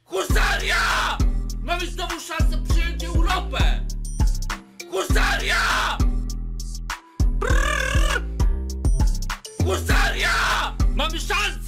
Husaria! Mamy znowu szansę przyjąć Europę! Husaria! Husaria! Mamy szansę!